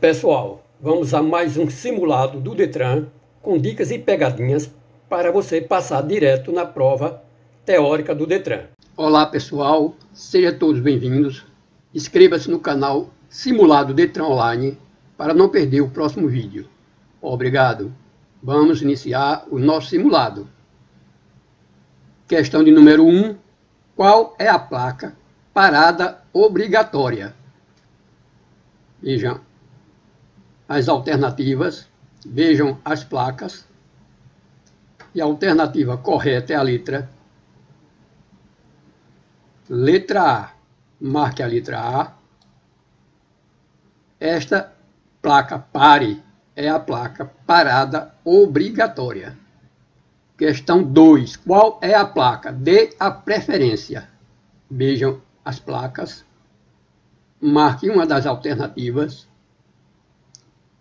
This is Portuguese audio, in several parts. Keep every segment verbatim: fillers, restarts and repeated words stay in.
Pessoal, vamos a mais um simulado do DETRAN com dicas e pegadinhas para você passar direto na prova teórica do DETRAN. Olá pessoal, sejam todos bem-vindos. Inscreva-se no canal Simulado DETRAN Online para não perder o próximo vídeo. Obrigado. Vamos iniciar o nosso simulado. Questão de número um. Qual é a placa parada obrigatória? Vejam as alternativas, vejam as placas, e a alternativa correta é a letra letra A. Marque a letra A. Esta placa pare é a placa parada obrigatória. Questão dois. Qual é a placa? Dê a preferência. Vejam as placas, marque uma das alternativas.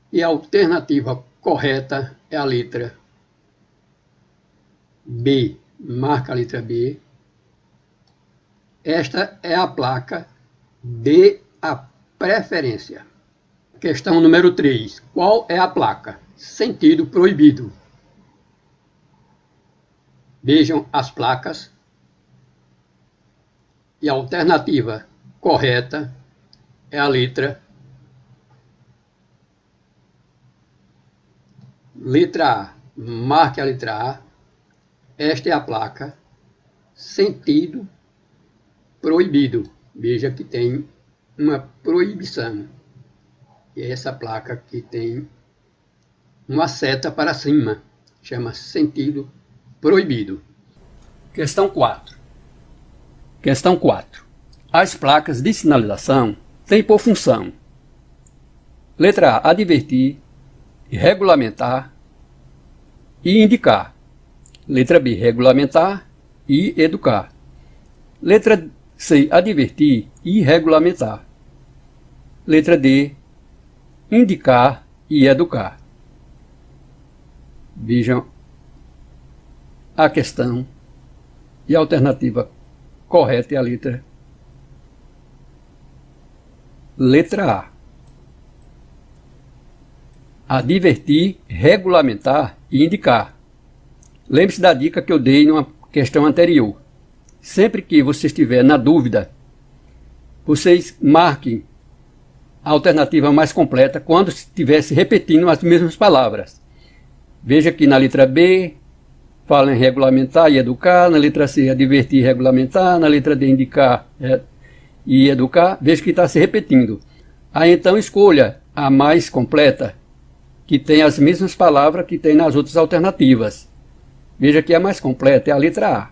E a alternativa correta é a letra B. Marca a letra B. Esta é a placa Dê a preferência. Questão número três. Qual é a placa? Sentido proibido. Vejam as placas. E a alternativa correta é a letra Letra A. Marque a letra A. Esta é a placa sentido proibido. Veja que tem uma proibição. E é essa placa que tem uma seta para cima. Chama sentido proibido. Questão quatro. Questão quatro. As placas de sinalização têm por função: letra A. Advertir, regulamentar e indicar. Letra B. Regulamentar e educar. Letra C. Advertir e regulamentar. Letra D. Indicar e educar. Vejam a questão, e a alternativa correta é a letra Letra A. Advertir, regulamentar e indicar. Lembre-se da dica que eu dei numa questão anterior. Sempre que você estiver na dúvida, vocês marquem a alternativa mais completa quando estivesse repetindo as mesmas palavras. Veja que na letra B fala em regulamentar e educar, na letra C advertir e regulamentar, na letra D indicar e educar. Veja que está se repetindo. Aí então escolha a mais completa, que tem as mesmas palavras que tem nas outras alternativas. Veja que a mais completa é a letra A.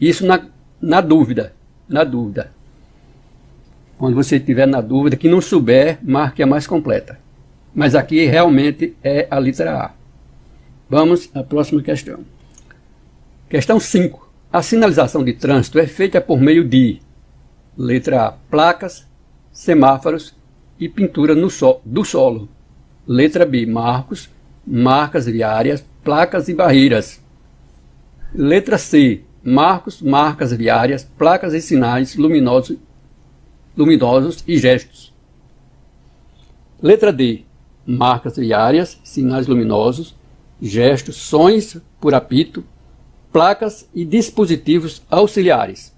Isso na, na dúvida, na dúvida. Quando você estiver na dúvida, que não souber, marque a mais completa. Mas aqui realmente é a letra A. Vamos à próxima questão. Questão cinco. A sinalização de trânsito é feita por meio de: letra A. Placas, semáforos e pintura no so, do solo. Letra B. Marcos, marcas viárias, placas e barreiras. Letra C. Marcos, marcas viárias, placas e sinais luminosos, luminosos e gestos. Letra D. Marcas viárias, sinais luminosos, gestos, sons por apito, placas e dispositivos auxiliares.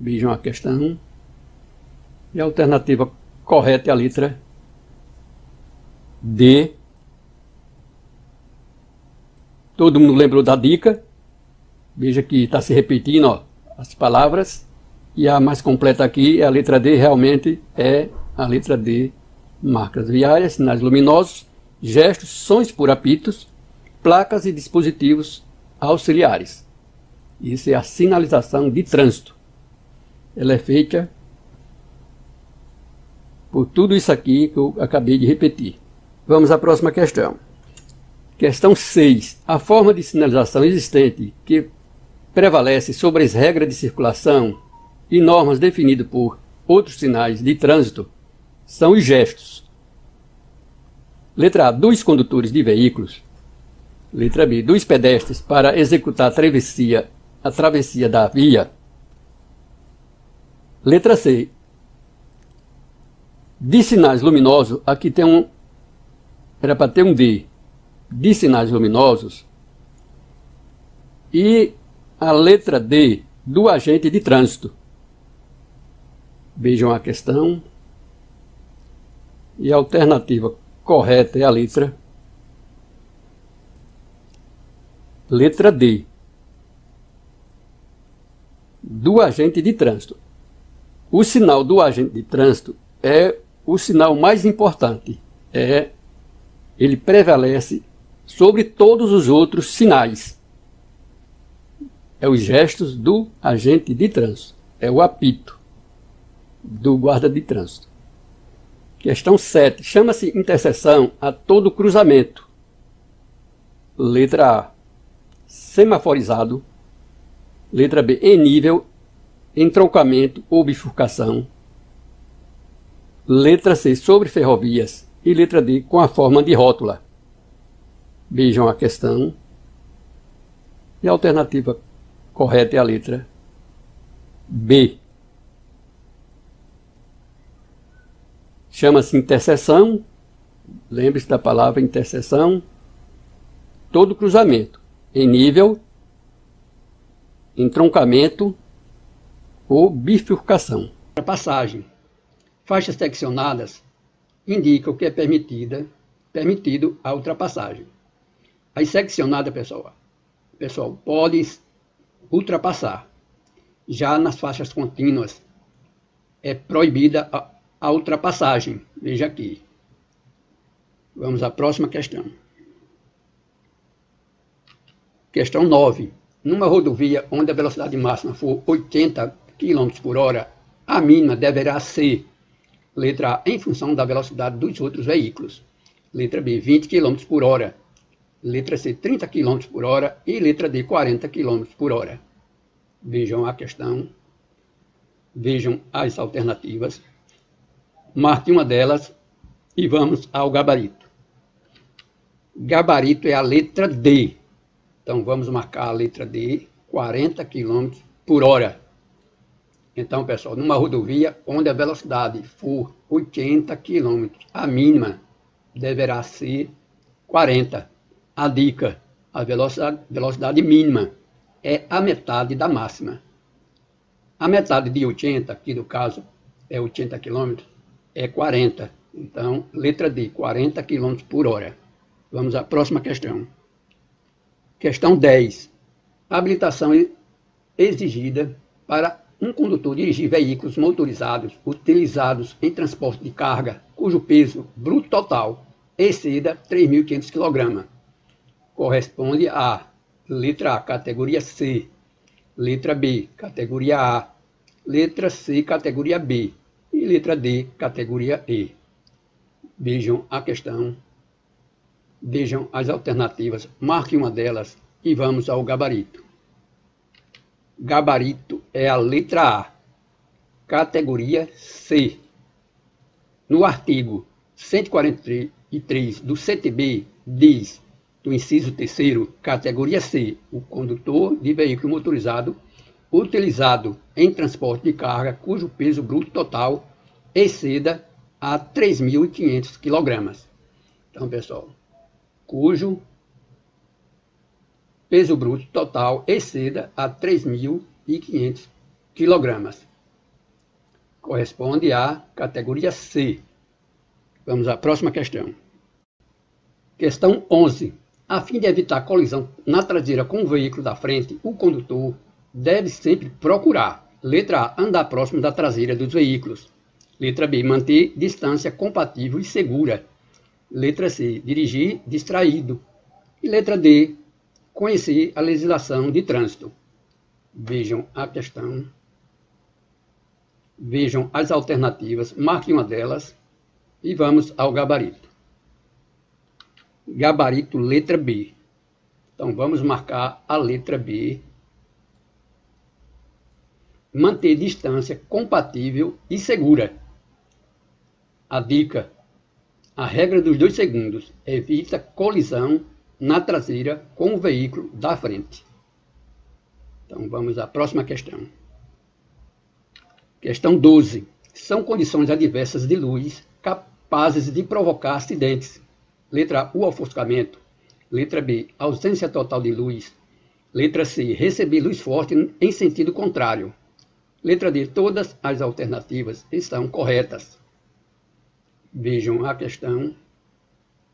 Vejam a questão. E a alternativa correta é a letra D. Todo mundo lembrou da dica? Veja que está se repetindo, ó, as palavras. E a mais completa aqui é a letra D. Realmente é a letra D. Marcas viárias, sinais luminosos, gestos, sons por apitos, placas e dispositivos auxiliares. Isso é a sinalização de trânsito. Ela é feita por tudo isso aqui que eu acabei de repetir. Vamos à próxima questão. Questão seis. A forma de sinalização existente que prevalece sobre as regras de circulação e normas definidas por outros sinais de trânsito são os gestos. Letra A. Dos condutores de veículos. Letra B. Dos pedestres para executar a travessia, a travessia da via. Letra C. De sinais luminosos, aqui tem um... Era para ter um D. De sinais luminosos. E a letra D do agente de trânsito. Vejam a questão. E a alternativa correta é a letra... Letra D. Do agente de trânsito. O sinal do agente de trânsito é o sinal mais importante. É, ele prevalece sobre todos os outros sinais. É os gestos do agente de trânsito. É o apito do guarda de trânsito. Questão sete. Chama-se interseção a todo cruzamento. Letra A. Semaforizado. Letra B. Em nível, entroncamento ou bifurcação. Letra C. Sobre ferrovias. E letra D. Com a forma de rótula. Vejam a questão. E a alternativa correta é a letra B. Chama-se interseção. Lembre-se da palavra interseção. Todo cruzamento. Em nível, entroncamento ou bifurcação. A passagem. Faixas seccionadas indicam que é permitida, permitido a ultrapassagem. As seccionadas, pessoal, pessoal, podem ultrapassar. Já nas faixas contínuas é proibida a, a ultrapassagem. Veja aqui. Vamos à próxima questão. Questão nove. Numa rodovia onde a velocidade máxima for oitenta quilômetros por hora, a mínima deverá ser, letra A, em função da velocidade dos outros veículos, letra B, vinte quilômetros por hora, letra C, trinta quilômetros por hora e letra D, quarenta quilômetros por hora. Vejam a questão, vejam as alternativas, marque uma delas e vamos ao gabarito. Gabarito é a letra D. Então, vamos marcar a letra D, quarenta quilômetros por hora. Então, pessoal, numa rodovia onde a velocidade for oitenta quilômetros, a mínima deverá ser quarenta. A dica, a velocidade, velocidade mínima é a metade da máxima. A metade de oitenta, aqui no caso é oitenta quilômetros, é quarenta. Então, letra D, quarenta quilômetros por hora. Vamos à próxima questão. Questão dez. Habilitação exigida para um condutor dirigir veículos motorizados utilizados em transporte de carga, cujo peso bruto total exceda três mil e quinhentos quilos. Corresponde a letra A, categoria C, letra B, categoria A, letra C, categoria B e letra D, categoria E. Vejam a questão. Vejam as alternativas, marque uma delas e vamos ao gabarito. Gabarito é a letra A, categoria C. No artigo cento e quarenta e três do C T B diz, do inciso terceiro, categoria C, o condutor de veículo motorizado utilizado em transporte de carga cujo peso bruto total exceda a três mil e quinhentos quilos. Então, pessoal, cujo peso bruto total exceda a três mil e quinhentos quilos. Corresponde à categoria C. Vamos à próxima questão. Questão onze. A fim de evitar colisão na traseira com o veículo da frente, o condutor deve sempre procurar, letra A, andar próximo da traseira dos veículos, letra B, manter distância compatível e segura, letra C, dirigir distraído. E letra D, conhecer a legislação de trânsito. Vejam a questão. Vejam as alternativas, marquem uma delas e vamos ao gabarito. Gabarito, letra B. Então, vamos marcar a letra B. Manter distância compatível e segura. A dica... A regra dos dois segundos evita colisão na traseira com o veículo da frente. Então, vamos à próxima questão. Questão doze. São condições adversas de luz capazes de provocar acidentes. Letra A, o ofuscamento. Letra B, ausência total de luz. Letra C, receber luz forte em sentido contrário. Letra D, todas as alternativas estão corretas. Vejam a questão,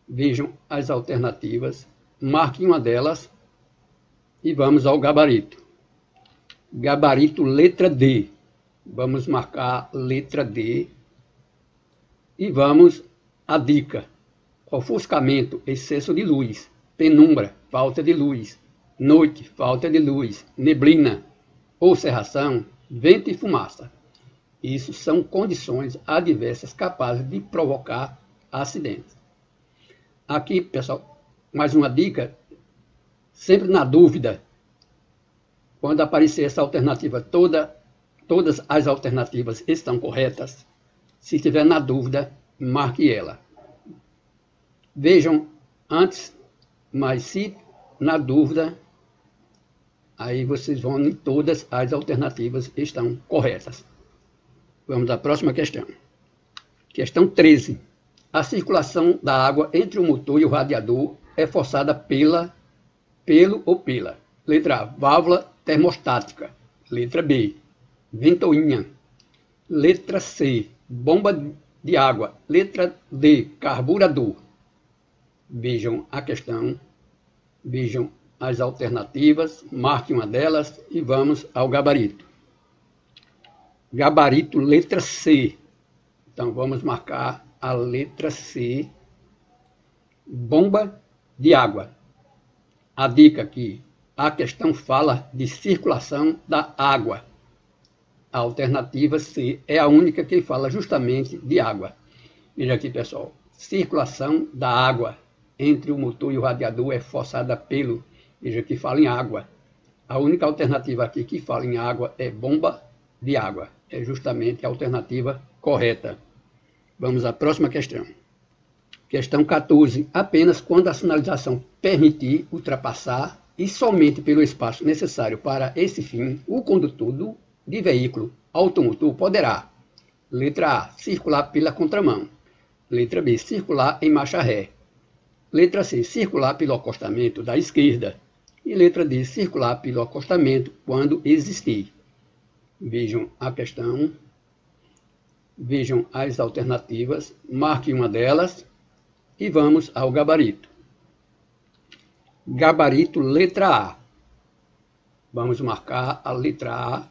vejam as alternativas, marquem uma delas e vamos ao gabarito. Gabarito letra D. Vamos marcar letra D e vamos à dica. Ofuscamento, excesso de luz. Penumbra, falta de luz. Noite, falta de luz. Neblina ou cerração, vento e fumaça. Isso são condições adversas capazes de provocar acidentes. Aqui, pessoal, mais uma dica. Sempre na dúvida, quando aparecer essa alternativa toda, todas as alternativas estão corretas. Se estiver na dúvida, marque ela. Vejam antes, mas se na dúvida, aí vocês vão em todas as alternativas estão corretas. Vamos à próxima questão. Questão treze. A circulação da água entre o motor e o radiador é forçada pela, pelo ou pela. Letra A, válvula termostática. Letra B, ventoinha. Letra C, bomba de água. Letra D, carburador. Vejam a questão, vejam as alternativas, marque uma delas e vamos ao gabarito. Gabarito letra C. Então vamos marcar a letra C, bomba de água. A dica aqui, a questão fala de circulação da água. A alternativa C é a única que fala justamente de água. Veja aqui, pessoal, circulação da água entre o motor e o radiador é forçada pelo, veja que fala em água. A única alternativa aqui que fala em água é bomba de água. É justamente a alternativa correta. Vamos à próxima questão. Questão quatorze. Apenas quando a sinalização permitir ultrapassar e somente pelo espaço necessário para esse fim, o condutor de veículo automotor poderá. Letra A, circular pela contramão. Letra B, circular em marcha ré. Letra C, circular pelo acostamento da esquerda. E letra D, circular pelo acostamento quando existir. Vejam a questão. Vejam as alternativas. Marque uma delas. E vamos ao gabarito. Gabarito letra A. Vamos marcar a letra A.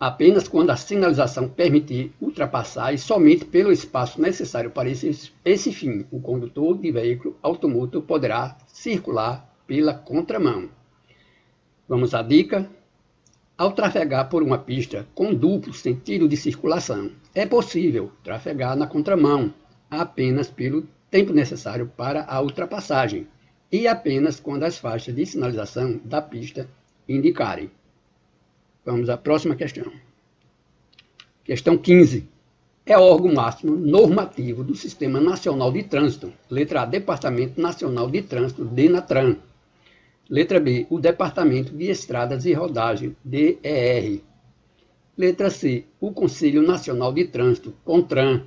Apenas quando a sinalização permitir ultrapassar e somente pelo espaço necessário para esse, esse fim, o condutor de veículo automotor poderá circular pela contramão. Vamos à dica. Ao trafegar por uma pista com duplo sentido de circulação, é possível trafegar na contramão apenas pelo tempo necessário para a ultrapassagem e apenas quando as faixas de sinalização da pista indicarem. Vamos à próxima questão. Questão quinze. É órgão máximo normativo do Sistema Nacional de Trânsito. Letra A, Departamento Nacional de Trânsito, DETRAN. Letra B, o Departamento de Estradas e Rodagem, D E R. Letra C, o Conselho Nacional de Trânsito, CONTRAN.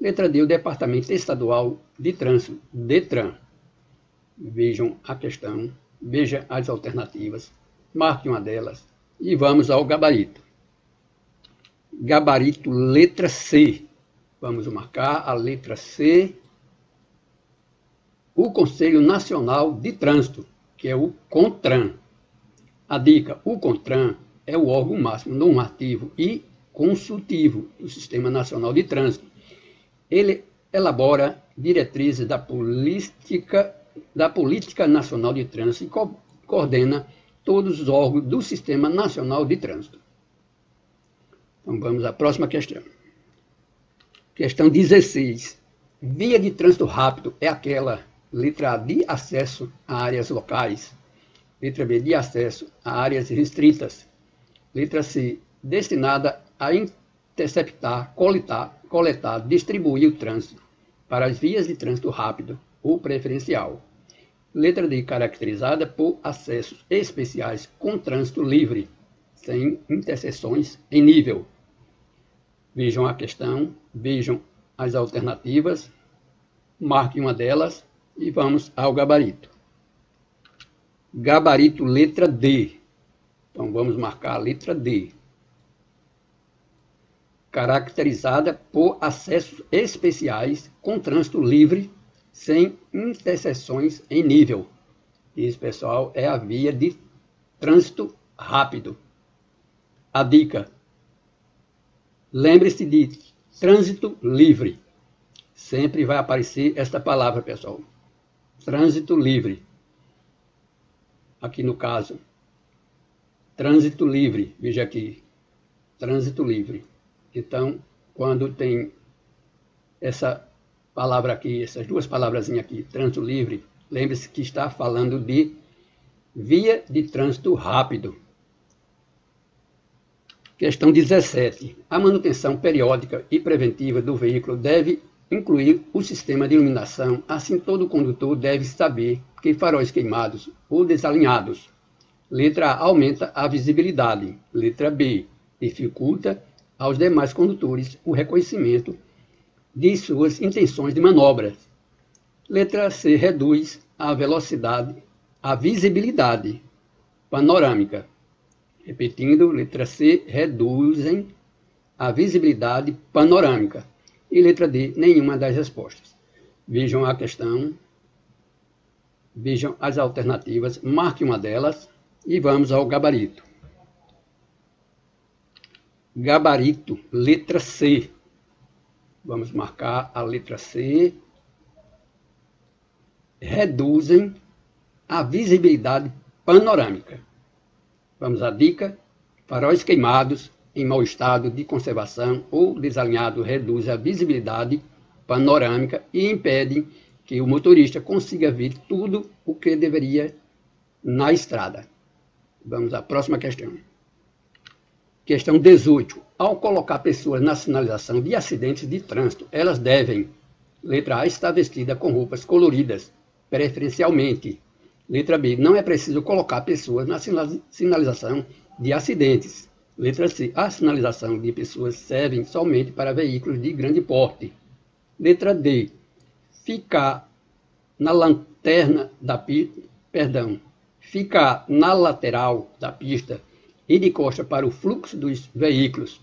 Letra D, o Departamento Estadual de Trânsito, DETRAN. Vejam a questão, vejam as alternativas, marque uma delas. E vamos ao gabarito. Gabarito letra C. Vamos marcar a letra C. O Conselho Nacional de Trânsito, que é o CONTRAN. A dica, o CONTRAN é o órgão máximo normativo e consultivo do Sistema Nacional de Trânsito. Ele elabora diretrizes da política, da política nacional de trânsito e co coordena todos os órgãos do Sistema Nacional de Trânsito. Então vamos à próxima questão. Questão dezesseis. Via de trânsito rápido é aquela, letra A, de acesso a áreas locais. Letra B, de acesso a áreas restritas. Letra C, destinada a interceptar, coletar, coletar, distribuir o trânsito para as vias de trânsito rápido ou preferencial. Letra D, caracterizada por acessos especiais com trânsito livre, sem interseções em nível. Vejam a questão, vejam as alternativas, marque uma delas e vamos ao gabarito. Gabarito letra D. Então vamos marcar a letra D. Caracterizada por acessos especiais com trânsito livre, sem interseções em nível. Isso, pessoal, é a via de trânsito rápido. A dica: lembre-se de trânsito livre. Sempre vai aparecer esta palavra, pessoal. Trânsito livre. Aqui no caso, trânsito livre. Veja aqui, trânsito livre. Então, quando tem essa palavra aqui, essas duas palavrazinhas aqui, trânsito livre, lembre-se que está falando de via de trânsito rápido. Questão dezessete. A manutenção periódica e preventiva do veículo deve incluir o sistema de iluminação, assim todo condutor deve saber que faróis queimados ou desalinhados. Letra A, aumenta a visibilidade. Letra B, dificulta aos demais condutores o reconhecimento de suas intenções de manobra. Letra C, reduz a velocidade, a visibilidade panorâmica. Repetindo, letra C, reduzem a visibilidade panorâmica. E letra D, nenhuma das respostas. Vejam a questão, vejam as alternativas, marque uma delas e vamos ao gabarito. Gabarito, letra C. Vamos marcar a letra C. Reduzem a visibilidade panorâmica. Vamos à dica. Faróis queimados em mau estado de conservação ou desalinhado reduzem a visibilidade panorâmica e impedem que o motorista consiga ver tudo o que deveria na estrada. Vamos à próxima questão. Questão dezoito. Ao colocar pessoas na sinalização de acidentes de trânsito, elas devem... Letra A, estar vestida com roupas coloridas, preferencialmente. Letra B, não é preciso colocar pessoas na sinalização de acidentes. Letra C, a sinalização de pessoas serve somente para veículos de grande porte. Letra D, ficar na lanterna da pista, perdão, ficar na lateral da pista e de costa para o fluxo dos veículos.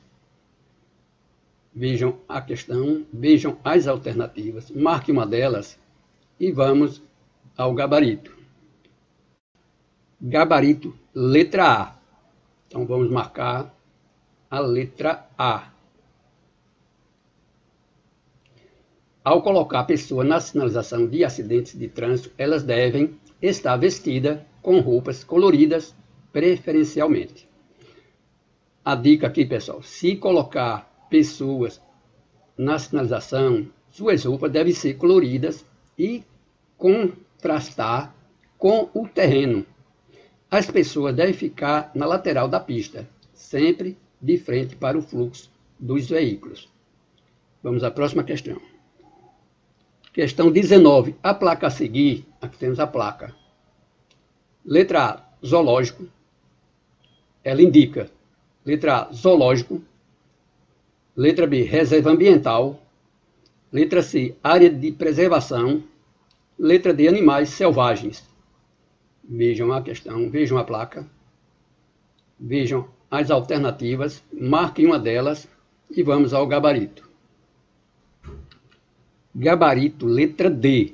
Vejam a questão, vejam as alternativas, marque uma delas e vamos ao gabarito. Gabarito, letra A. Então vamos marcar a letra A. Ao colocar a pessoa na sinalização de acidentes de trânsito, elas devem estar vestidas com roupas coloridas, preferencialmente. A dica aqui, pessoal, se colocar pessoas na sinalização, suas roupas devem ser coloridas e contrastar com o terreno. As pessoas devem ficar na lateral da pista, sempre de frente para o fluxo dos veículos. Vamos à próxima questão. Questão dezenove. A placa a seguir, aqui temos a placa. Letra A, zoológico. Ela indica, letra A, zoológico. Letra B, reserva ambiental. Letra C, área de preservação. Letra D, animais selvagens. Vejam a questão, vejam a placa. Vejam as alternativas, marquem uma delas e vamos ao gabarito. Gabarito, letra D.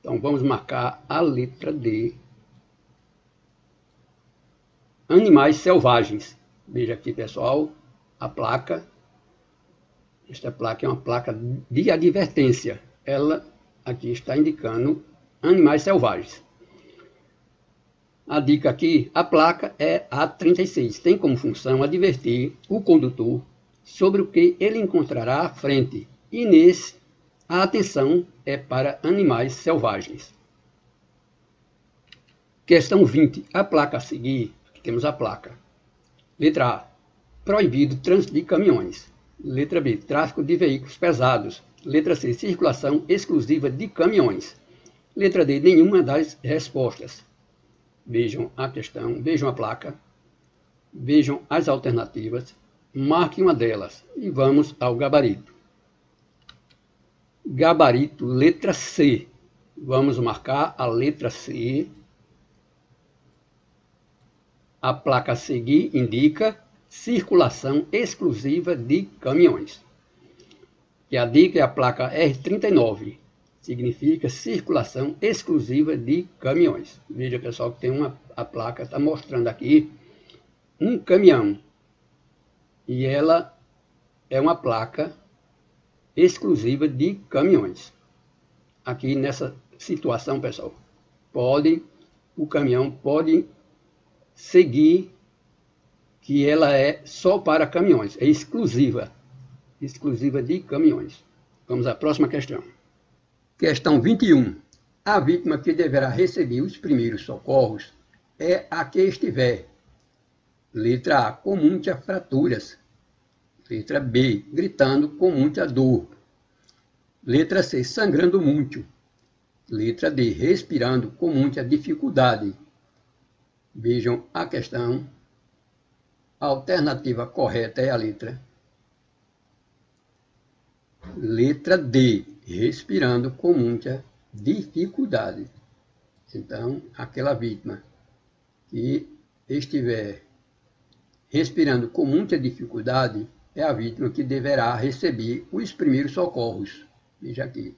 Então vamos marcar a letra D. Animais selvagens. Veja aqui, pessoal, a placa. Esta placa é uma placa de advertência. Ela aqui está indicando animais selvagens. A dica aqui, a placa é A trinta e seis. Tem como função advertir o condutor sobre o que ele encontrará à frente. E nesse, a atenção é para animais selvagens. Questão vinte. A placa a seguir, aqui temos a placa. Letra A, proibido trânsito de caminhões. Letra B, tráfego de veículos pesados. Letra C, circulação exclusiva de caminhões. Letra D, nenhuma das respostas. Vejam a questão, vejam a placa, vejam as alternativas, Marque uma delas e vamos ao gabarito. Gabarito, letra C. Vamos marcar a letra C. A placa a seguir indica circulação exclusiva de caminhões. E a dica é a placa R trinta e nove. Significa circulação exclusiva de caminhões. Veja, pessoal, que tem uma, a placa está mostrando aqui um caminhão. E ela é uma placa exclusiva de caminhões. Aqui nessa situação, pessoal, pode, o caminhão pode seguir que ela é só para caminhões. É exclusiva. Exclusiva de caminhões. Vamos à próxima questão. Questão vinte e um. A vítima que deverá receber os primeiros socorros é a que estiver. Letra A, comune a fraturas. Letra B, gritando comune a dor. Letra C, sangrando muito. Letra D, respirando comune a dificuldade. Vejam a questão. A alternativa correta é a letra. Letra D, respirando com muita dificuldade. Então, aquela vítima que estiver respirando com muita dificuldade é a vítima que deverá receber os primeiros socorros. Veja aqui.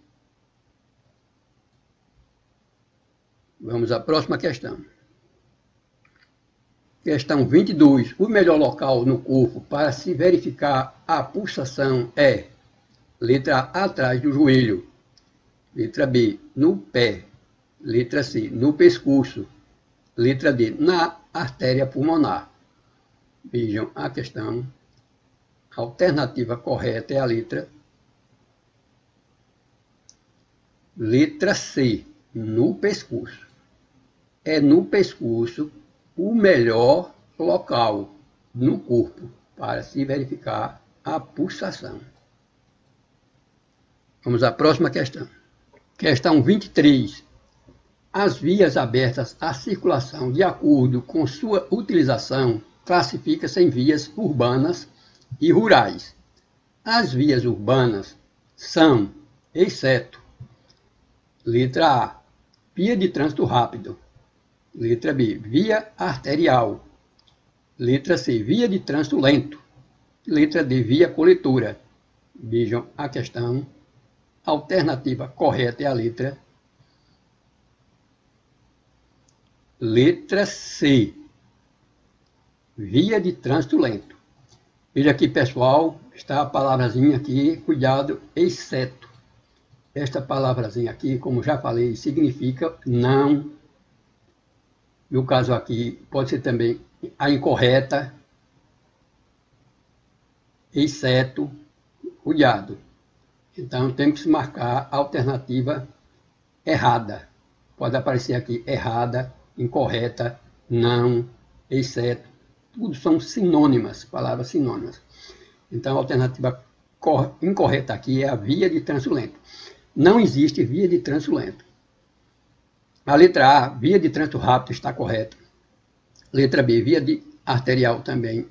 Vamos à próxima questão. Questão vinte e dois. O melhor local no corpo para se verificar a pulsação é... Letra A, atrás do joelho. Letra B, no pé. Letra C, no pescoço. Letra D, na artéria pulmonar. Vejam a questão. A alternativa correta é a letra... Letra C, no pescoço. É no pescoço o melhor local no corpo para se verificar a pulsação. Vamos à próxima questão. Questão vinte e três. As vias abertas à circulação de acordo com sua utilização classifica-se em vias urbanas e rurais. As vias urbanas são, exceto, letra A, via de trânsito rápido. Letra B, via arterial. Letra C, via de trânsito lento. Letra D, via coletora. Vejam a questão. A alternativa correta é a letra... Letra C. Via de trânsito lento. Veja aqui, pessoal, está a palavrazinha aqui, cuidado, exceto. Esta palavrazinha aqui, como já falei, significa não. No caso aqui, pode ser também a incorreta. Exceto, cuidado. Então, temos que marcar a alternativa errada. Pode aparecer aqui errada, incorreta, não, exceto. Tudo são sinônimas, palavras sinônimas. Então, a alternativa incorreta aqui é a via de trânsito lento. Não existe via de trânsito lento. A letra A, via de trânsito rápido, está correta. Letra B, via de arterial também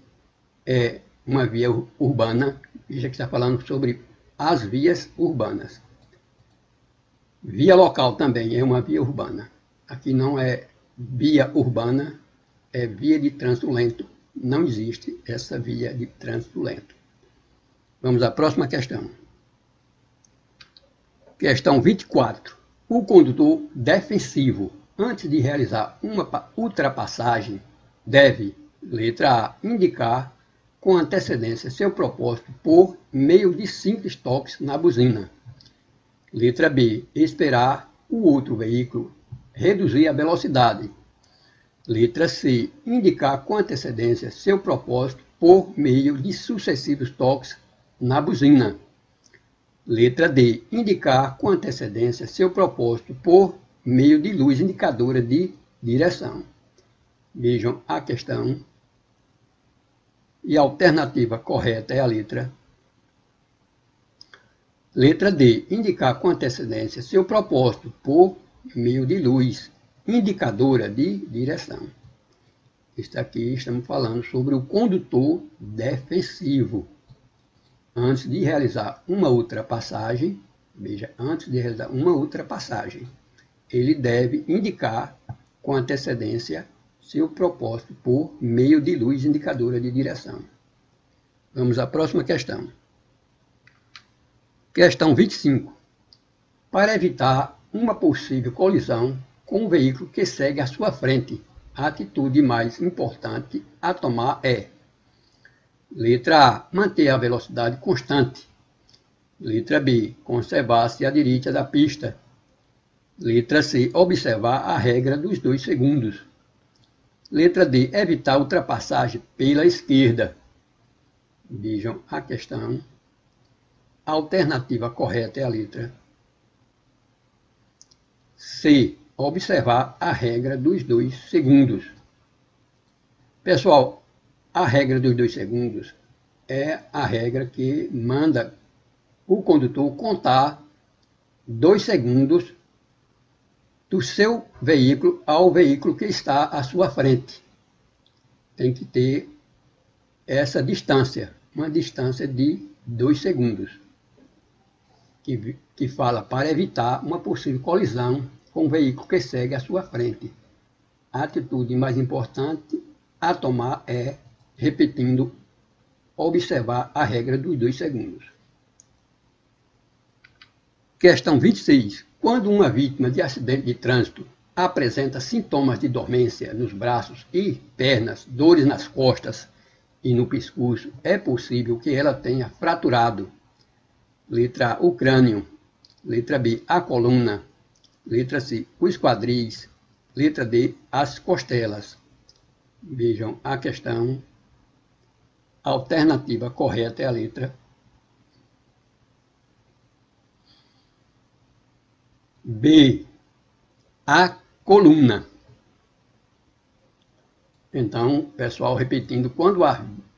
é uma via urbana. Veja que está falando sobre... as vias urbanas. Via local também é uma via urbana. Aqui não é via urbana, é via de trânsito lento. Não existe essa via de trânsito lento. Vamos à próxima questão. Questão vinte e quatro. O condutor defensivo, antes de realizar uma ultrapassagem, deve, letra A, indicar com antecedência seu propósito por meio de simples toques na buzina. Letra B, esperar o outro veículo reduzir a velocidade. Letra C, indicar com antecedência seu propósito por meio de sucessivos toques na buzina. Letra D, indicar com antecedência seu propósito por meio de luz indicadora de direção. Vejam a questão. E a alternativa correta é a letra... Letra D, indicar com antecedência seu propósito por meio de luz indicadora de direção. Aqui estamos falando sobre o condutor defensivo. Antes de realizar uma ultrapassagem, veja, antes de realizar uma ultrapassagem, ele deve indicar com antecedência seu propósito por meio de luz indicadora de direção. Vamos à próxima questão. Questão vinte e cinco. Para evitar uma possível colisão com o veículo que segue à sua frente, a atitude mais importante a tomar é: letra A, manter a velocidade constante. Letra B, conservar-se à direita da pista. Letra C, observar a regra dos dois segundos. Letra D, evitar ultrapassagem pela esquerda. Vejam a questão. A alternativa correta é a letra C, observar a regra dos dois segundos. Pessoal, a regra dos dois segundos é a regra que manda o condutor contar dois segundos do seu veículo ao veículo que está à sua frente. Tem que ter essa distância, uma distância de dois segundos, que, que fala para evitar uma possível colisão com o veículo que segue à sua frente. A atitude mais importante a tomar é, repetindo, observar a regra dos dois segundos. Questão vinte e seis. Quando uma vítima de acidente de trânsito apresenta sintomas de dormência nos braços e pernas, dores nas costas e no pescoço, é possível que ela tenha fraturado: letra A, o crânio. Letra B, a coluna. Letra C, os quadris. Letra D, as costelas. Vejam a questão. A alternativa correta é a letra B, a coluna. Então, pessoal, repetindo, quando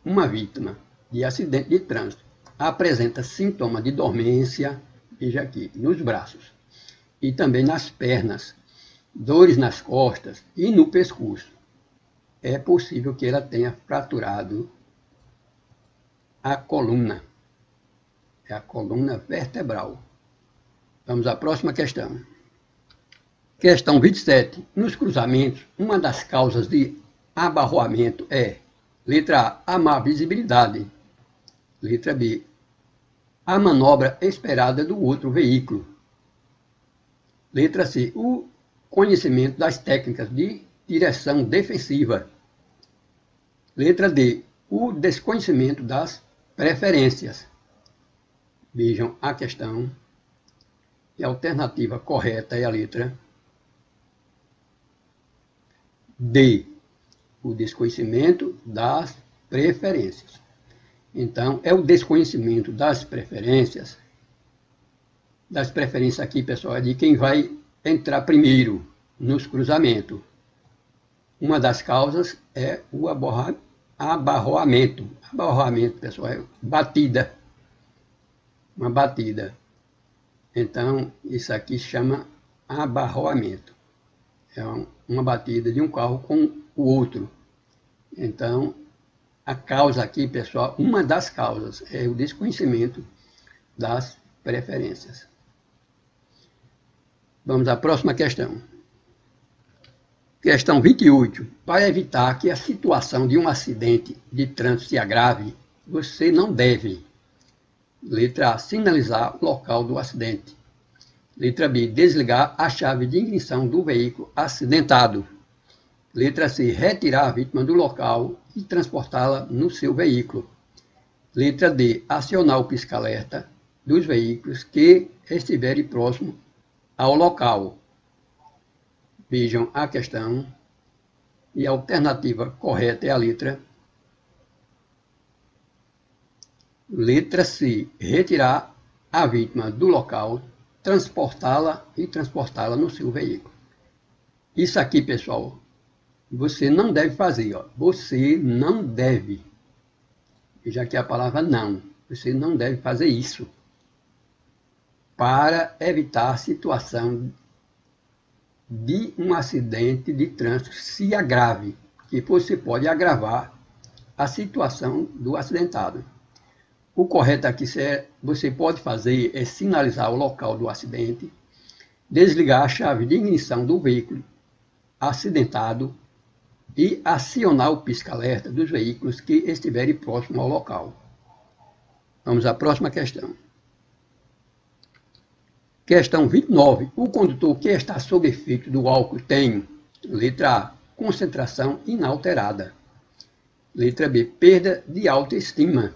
uma vítima de acidente de trânsito apresenta sintoma de dormência, veja aqui, nos braços e também nas pernas, dores nas costas e no pescoço, é possível que ela tenha fraturado a coluna, é a coluna vertebral. Vamos à próxima questão. Questão vinte e sete. Nos cruzamentos, uma das causas de abarroamento é: letra A, a má visibilidade. Letra B, a manobra esperada do outro veículo. Letra C, o conhecimento das técnicas de direção defensiva. Letra D, o desconhecimento das preferências. Vejam a questão. E a alternativa correta é a letra D, o desconhecimento das preferências. Então, é o desconhecimento das preferências. Das preferências aqui, pessoal, é de quem vai entrar primeiro nos cruzamentos. Uma das causas é o abarroamento. Abarroamento, pessoal, é batida. Uma batida. Então, isso aqui chama abarroamento. É uma batida de um carro com o outro. Então, a causa aqui, pessoal, uma das causas é o desconhecimento das preferências. Vamos à próxima questão. Questão vinte e oito. Para evitar que a situação de um acidente de trânsito se agrave, você não deve: letra A, sinalizar o local do acidente. Letra B, desligar a chave de ignição do veículo acidentado. Letra C, retirar a vítima do local e transportá-la no seu veículo. Letra D, acionar o pisca-alerta dos veículos que estiverem próximo ao local. Vejam a questão. E a alternativa correta é a letra Letra C, retirar a vítima do local, transportá-la e transportá-la no seu veículo. Isso aqui, pessoal, você não deve fazer, ó. Você não deve. Já que a palavra não, você não deve fazer isso. Para evitar a situação de um acidente de trânsito se agrave. e você pode agravar a situação do acidentado. O correto aqui é, você pode fazer é sinalizar o local do acidente, desligar a chave de ignição do veículo acidentado e acionar o pisca-alerta dos veículos que estiverem próximo ao local. Vamos à próxima questão. Questão vinte e nove. O condutor que está sob efeito do álcool tem, letra A, concentração inalterada. Letra B, perda de autoestima.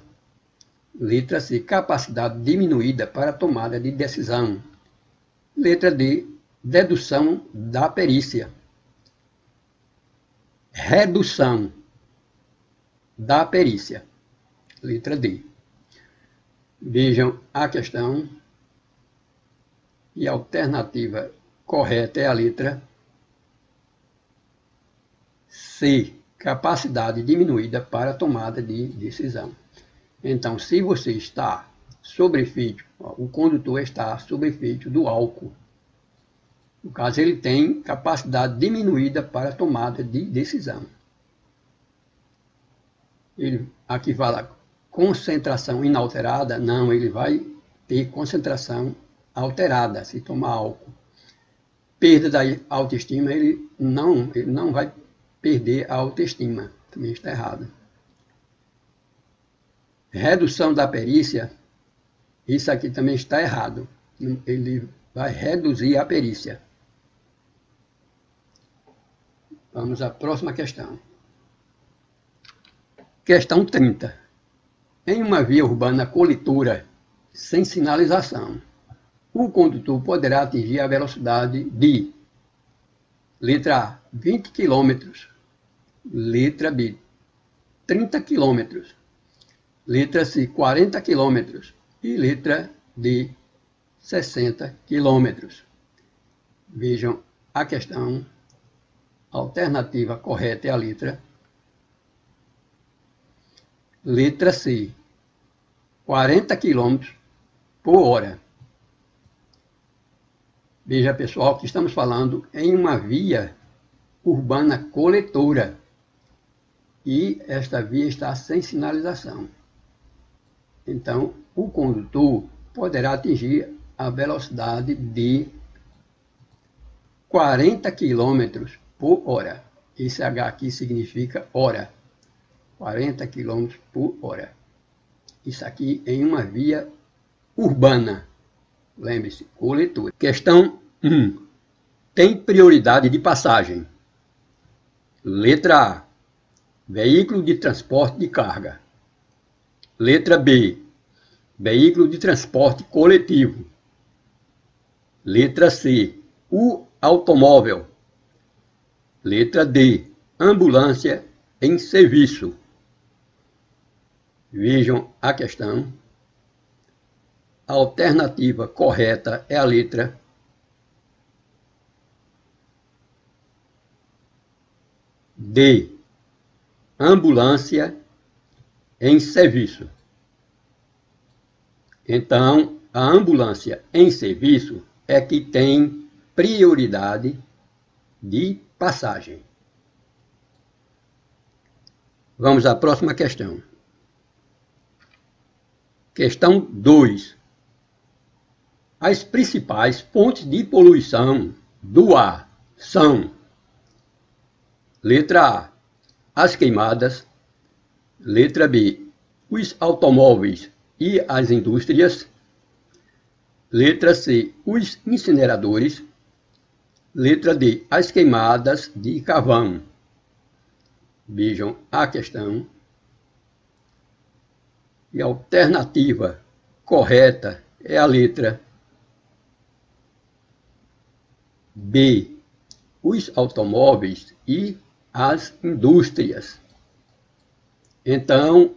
Letra C, capacidade diminuída para tomada de decisão. Letra D, dedução da perícia. Redução da perícia. Letra D. Vejam a questão. E a alternativa correta é a letra C, capacidade diminuída para tomada de decisão. Então, se você está sob efeito, o condutor está sob efeito do álcool, no caso, ele tem capacidade diminuída para tomada de decisão. Ele aqui fala concentração inalterada, não, ele vai ter concentração inalterada. alterada, se tomar álcool. Perda da autoestima, ele não, ele não vai perder a autoestima. Também está errado. Redução da perícia, isso aqui também está errado. Ele vai reduzir a perícia. Vamos à próxima questão. Questão trinta. Em uma via urbana coletora, sem sinalização, o condutor poderá atingir a velocidade de, letra A, vinte quilômetros, letra B, trinta quilômetros, letra C, quarenta quilômetros e letra D, sessenta quilômetros. Vejam a questão. A alternativa correta é a letra, letra C, quarenta quilômetros por hora. Veja, pessoal, que estamos falando em uma via urbana coletora e esta via está sem sinalização. Então, o condutor poderá atingir a velocidade de quarenta quilômetros por hora. Esse H aqui significa hora. quarenta quilômetros por hora. Isso aqui em uma via urbana. Lembre-se, coletora. Questão um. Tem prioridade de passagem. Letra A, veículo de transporte de carga. Letra B, veículo de transporte coletivo. Letra C, o automóvel. Letra D, ambulância em serviço. Vejam a questão. A alternativa correta é a letra D, ambulância em serviço. Então, a ambulância em serviço é que tem prioridade de passagem. Vamos à próxima questão. Questão dois. As principais fontes de poluição do ar são, letra A, as queimadas, letra B, os automóveis e as indústrias, letra C, os incineradores, letra D, as queimadas de carvão. Vejam a questão. E a alternativa correta é a letra B, os automóveis e as indústrias. Então,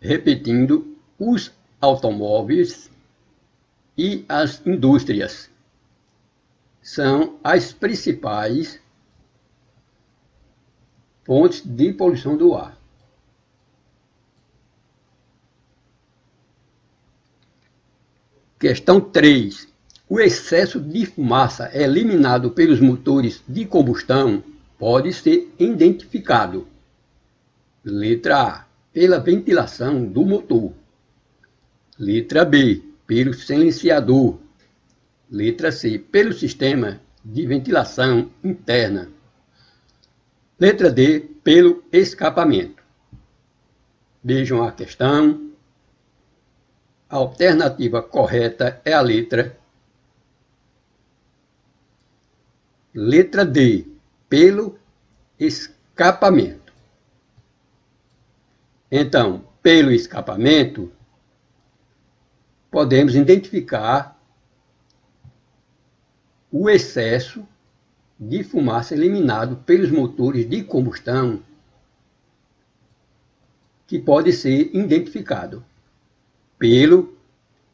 repetindo, os automóveis e as indústrias são as principais fontes de poluição do ar. Questão três. O excesso de fumaça é eliminado pelos motores de combustão pode ser identificado. Letra A, pela ventilação do motor. Letra B, pelo silenciador. Letra C, pelo sistema de ventilação interna. Letra D, pelo escapamento. Vejam a questão. A alternativa correta é a letra Letra D, pelo escapamento. Então, pelo escapamento, podemos identificar o excesso de fumaça eliminado pelos motores de combustão, que pode ser identificado pelo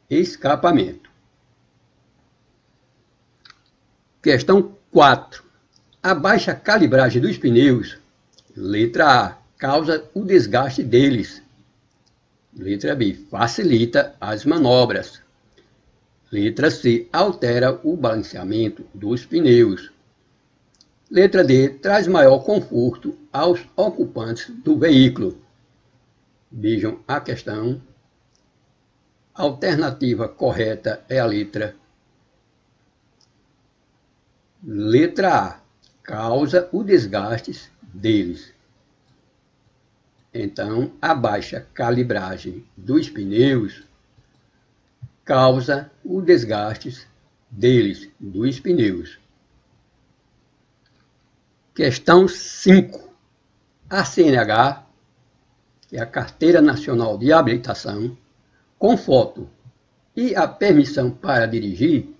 escapamento. Questão quatro. A baixa calibragem dos pneus, letra A, causa o desgaste deles. Letra B, facilita as manobras. Letra C, altera o balanceamento dos pneus. Letra D, traz maior conforto aos ocupantes do veículo. Vejam a questão. A alternativa correta é a letra Letra A, causa o desgaste deles. Então, a baixa calibragem dos pneus causa o desgaste deles, dos pneus. Questão cinco. A C N H, que é a Carteira Nacional de Habilitação, com foto e a permissão para dirigir,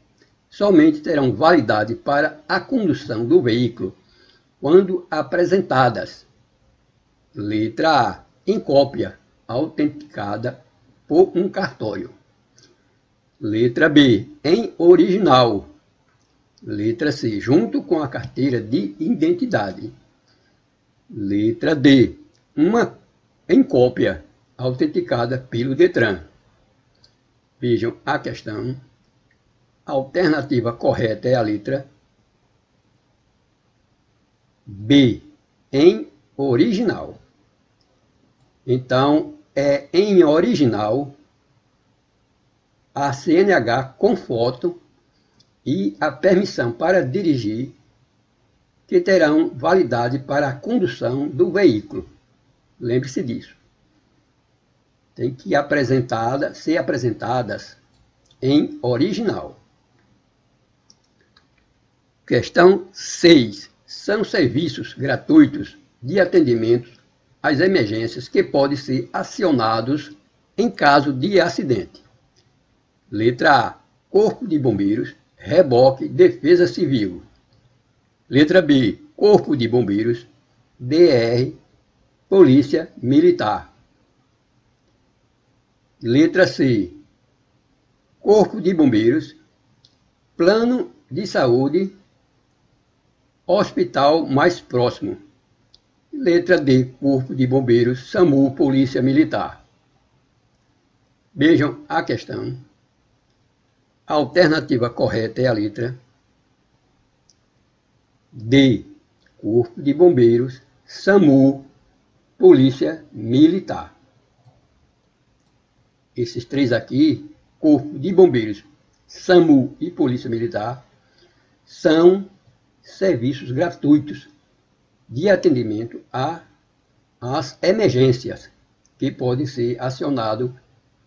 somente terão validade para a condução do veículo quando apresentadas. Letra A, em cópia autenticada por um cartório. Letra B, em original. Letra C, junto com a carteira de identidade. Letra D, uma em cópia autenticada pelo DETRAN. Vejam a questão. A alternativa correta é a letra B, em original. Então, é em original a C N H com foto e a permissão para dirigir que terão validade para a condução do veículo. Lembre-se disso. Tem que apresentada, ser apresentadas em original. Questão seis. São serviços gratuitos de atendimento às emergências que podem ser acionados em caso de acidente. Letra A, Corpo de Bombeiros, Reboque, Defesa Civil. Letra B, Corpo de Bombeiros, D E R, Polícia Militar. Letra C, Corpo de Bombeiros, Plano de Saúde, hospital mais próximo. Letra D, Corpo de Bombeiros, SAMU, Polícia Militar. Vejam a questão. A alternativa correta é a letra D, Corpo de Bombeiros, SAMU, Polícia Militar. Esses três aqui, Corpo de Bombeiros, SAMU e Polícia Militar, são serviços gratuitos de atendimento às emergências que podem ser acionados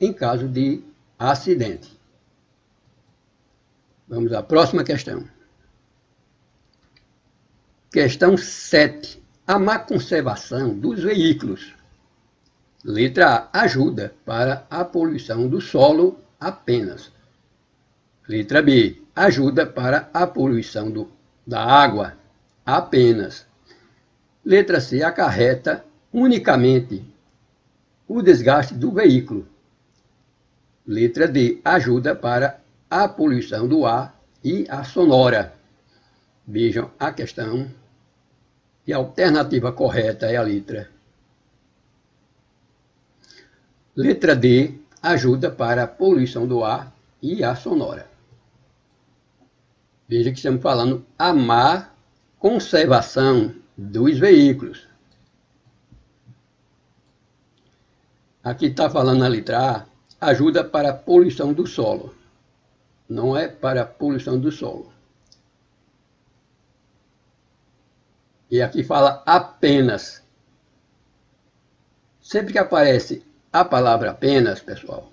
em caso de acidente. Vamos à próxima questão. Questão sete. A má conservação dos veículos. Letra A, ajuda para a poluição do solo apenas. Letra B, ajuda para a poluição do da água apenas. Letra C, acarreta unicamente o desgaste do veículo. Letra D, ajuda para a poluição do ar e a sonora. Vejam a questão. E a alternativa correta é a letra Letra D, ajuda para a poluição do ar e a sonora. Veja que estamos falando a má conservação dos veículos. Aqui está falando na letra A, ajuda para a poluição do solo. Não é para a poluição do solo. E aqui fala apenas. Sempre que aparece a palavra apenas, pessoal,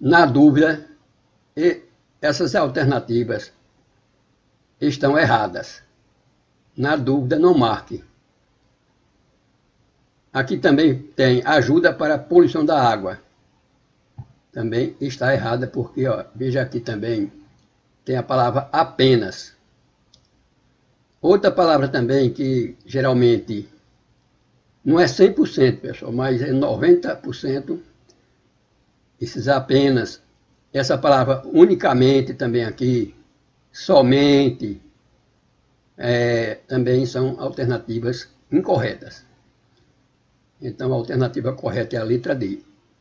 na dúvida, essas alternativas estão erradas. Na dúvida, não marque. Aqui também tem ajuda para a poluição da água. Também está errada, porque, ó, veja aqui também, tem a palavra apenas. Outra palavra também que geralmente não é cem por cento, pessoal, mas é noventa por cento. Esses apenas, essa palavra unicamente também aqui, somente, é, também são alternativas incorretas. Então, a alternativa correta é a letra D.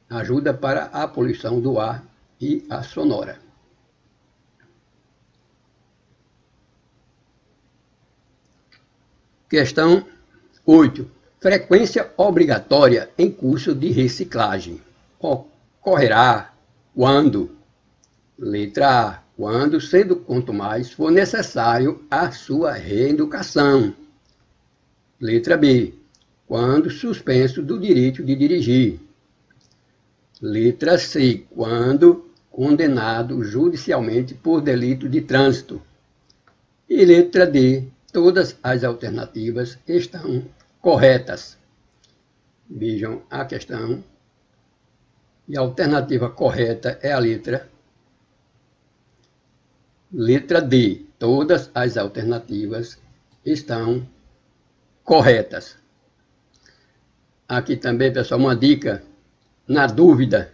Ajuda para a poluição do ar e a sonora. Questão oito. Frequência obrigatória em curso de reciclagem. Ocorrerá quando? Letra A. Quando, sendo quanto mais for necessário a sua reeducação. Letra B. Quando suspenso do direito de dirigir. Letra C. Quando condenado judicialmente por delito de trânsito. E letra D. Todas as alternativas estão corretas. Vejam a questão. E a alternativa correta é a letra letra D. Todas as alternativas estão corretas. Aqui também, pessoal, uma dica, na dúvida,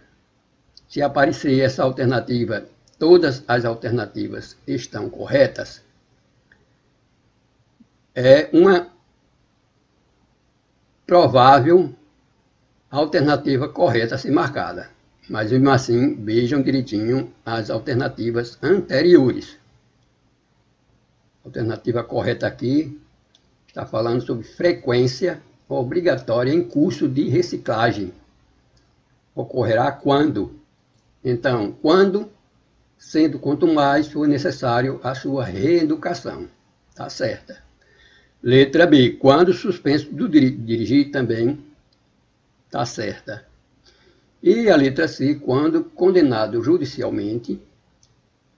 se aparecer essa alternativa, todas as alternativas estão corretas, é uma provável alternativa correta a ser marcada. Mas, mesmo assim, vejam direitinho as alternativas anteriores. Alternativa correta aqui está falando sobre frequência obrigatória em curso de reciclagem. Ocorrerá quando? Então, quando, sendo quanto mais for necessário a sua reeducação. Tá certa. Letra B. Quando suspenso do direito de dirigir também. Tá certa. E a letra C. Quando condenado judicialmente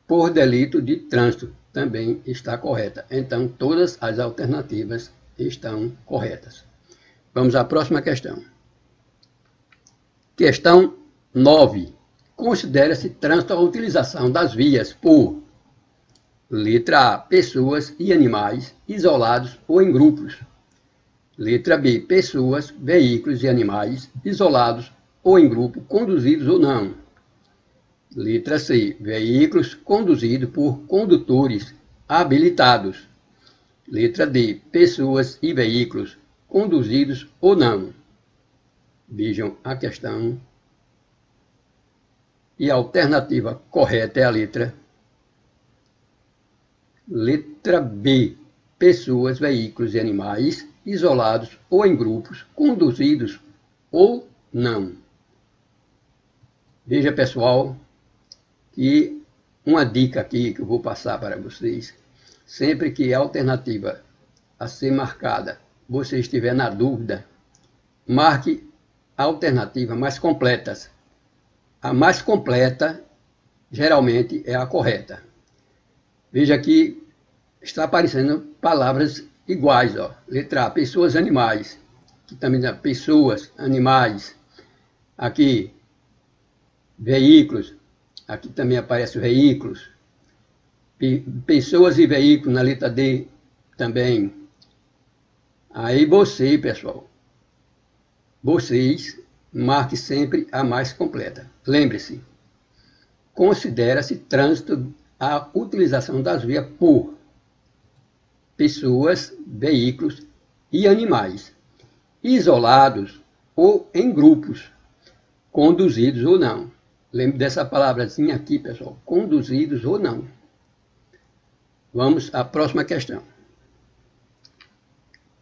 por delito de trânsito. Também está correta. Então, todas as alternativas estão corretas. Vamos à próxima questão. Questão nove. Considera-se trânsito a utilização das vias por... Letra A. Pessoas e animais isolados ou em grupos. Letra B. Pessoas, veículos e animais isolados ou em grupo, conduzidos ou não. Letra C. Veículos conduzidos por condutores habilitados. Letra D. Pessoas e veículos conduzidos ou não. Vejam a questão. E a alternativa correta é a letra letra B. Pessoas, veículos e animais isolados ou em grupos, conduzidos ou não. Veja, pessoal, que uma dica aqui que eu vou passar para vocês. Sempre que a alternativa a ser marcada, você estiver na dúvida, marque a alternativa mais completa. A mais completa, geralmente, é a correta. Veja que está aparecendo palavras iguais. Ó. Letra A, pessoas, animais. Aqui também dá pessoas, animais. Aqui, veículos. Aqui também aparece veículos. Pessoas e veículos na letra D também. Aí você, pessoal, vocês marquem sempre a mais completa. Lembre-se, considera-se trânsito a utilização das vias por pessoas, veículos e animais, isolados ou em grupos, conduzidos ou não. Lembre dessa palavrazinha aqui, pessoal, conduzidos ou não. Vamos à próxima questão.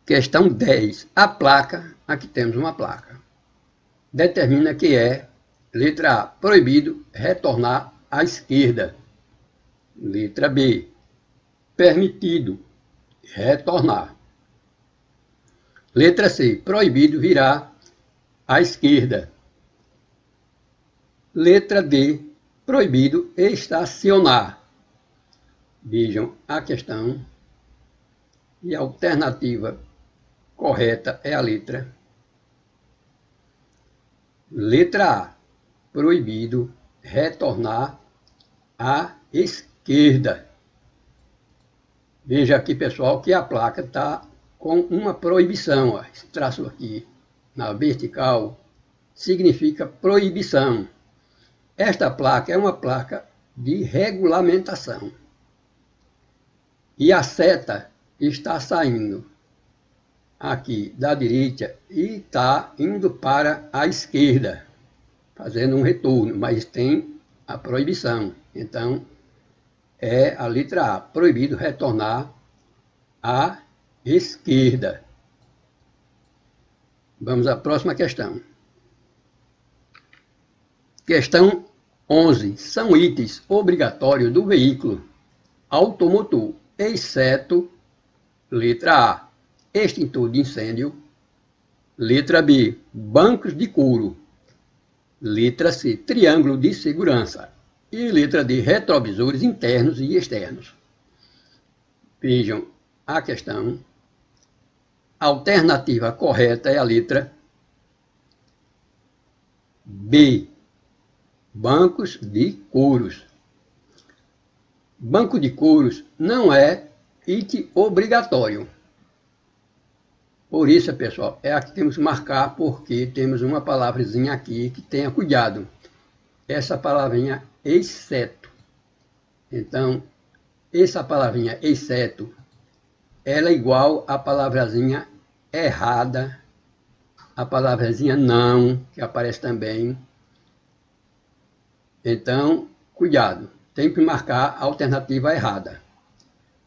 Questão dez. A placa, aqui temos uma placa. Determina que é, letra A, proibido retornar à esquerda. Letra B, permitido retornar. Letra C, proibido virar à esquerda. Letra D, proibido estacionar. Vejam a questão. E a alternativa correta é a letra. Letra A, proibido retornar à esquerda. Veja aqui, pessoal, que a placa está com uma proibição. Ó. Esse traço aqui na vertical significa proibição. Esta placa é uma placa de regulamentação. E a seta está saindo aqui da direita e está indo para a esquerda, fazendo um retorno, mas tem a proibição. Então, é a letra A, proibido retornar à esquerda. Vamos à próxima questão. Questão onze. São itens obrigatórios do veículo automotor, exceto letra A, extintor de incêndio. Letra B, bancos de couro. Letra C, triângulo de segurança. E letra D, retrovisores internos e externos. Vejam a questão. A alternativa correta é a letra B, bancos de couros. Banco de couros não é item obrigatório. Por isso, pessoal, é aqui que temos que marcar, porque temos uma palavrinha aqui que tenha cuidado. Essa palavrinha exceto. Então, essa palavrinha exceto, ela é igual à palavrinha errada, a palavrinha não, que aparece também. Então, cuidado, tem que marcar a alternativa errada.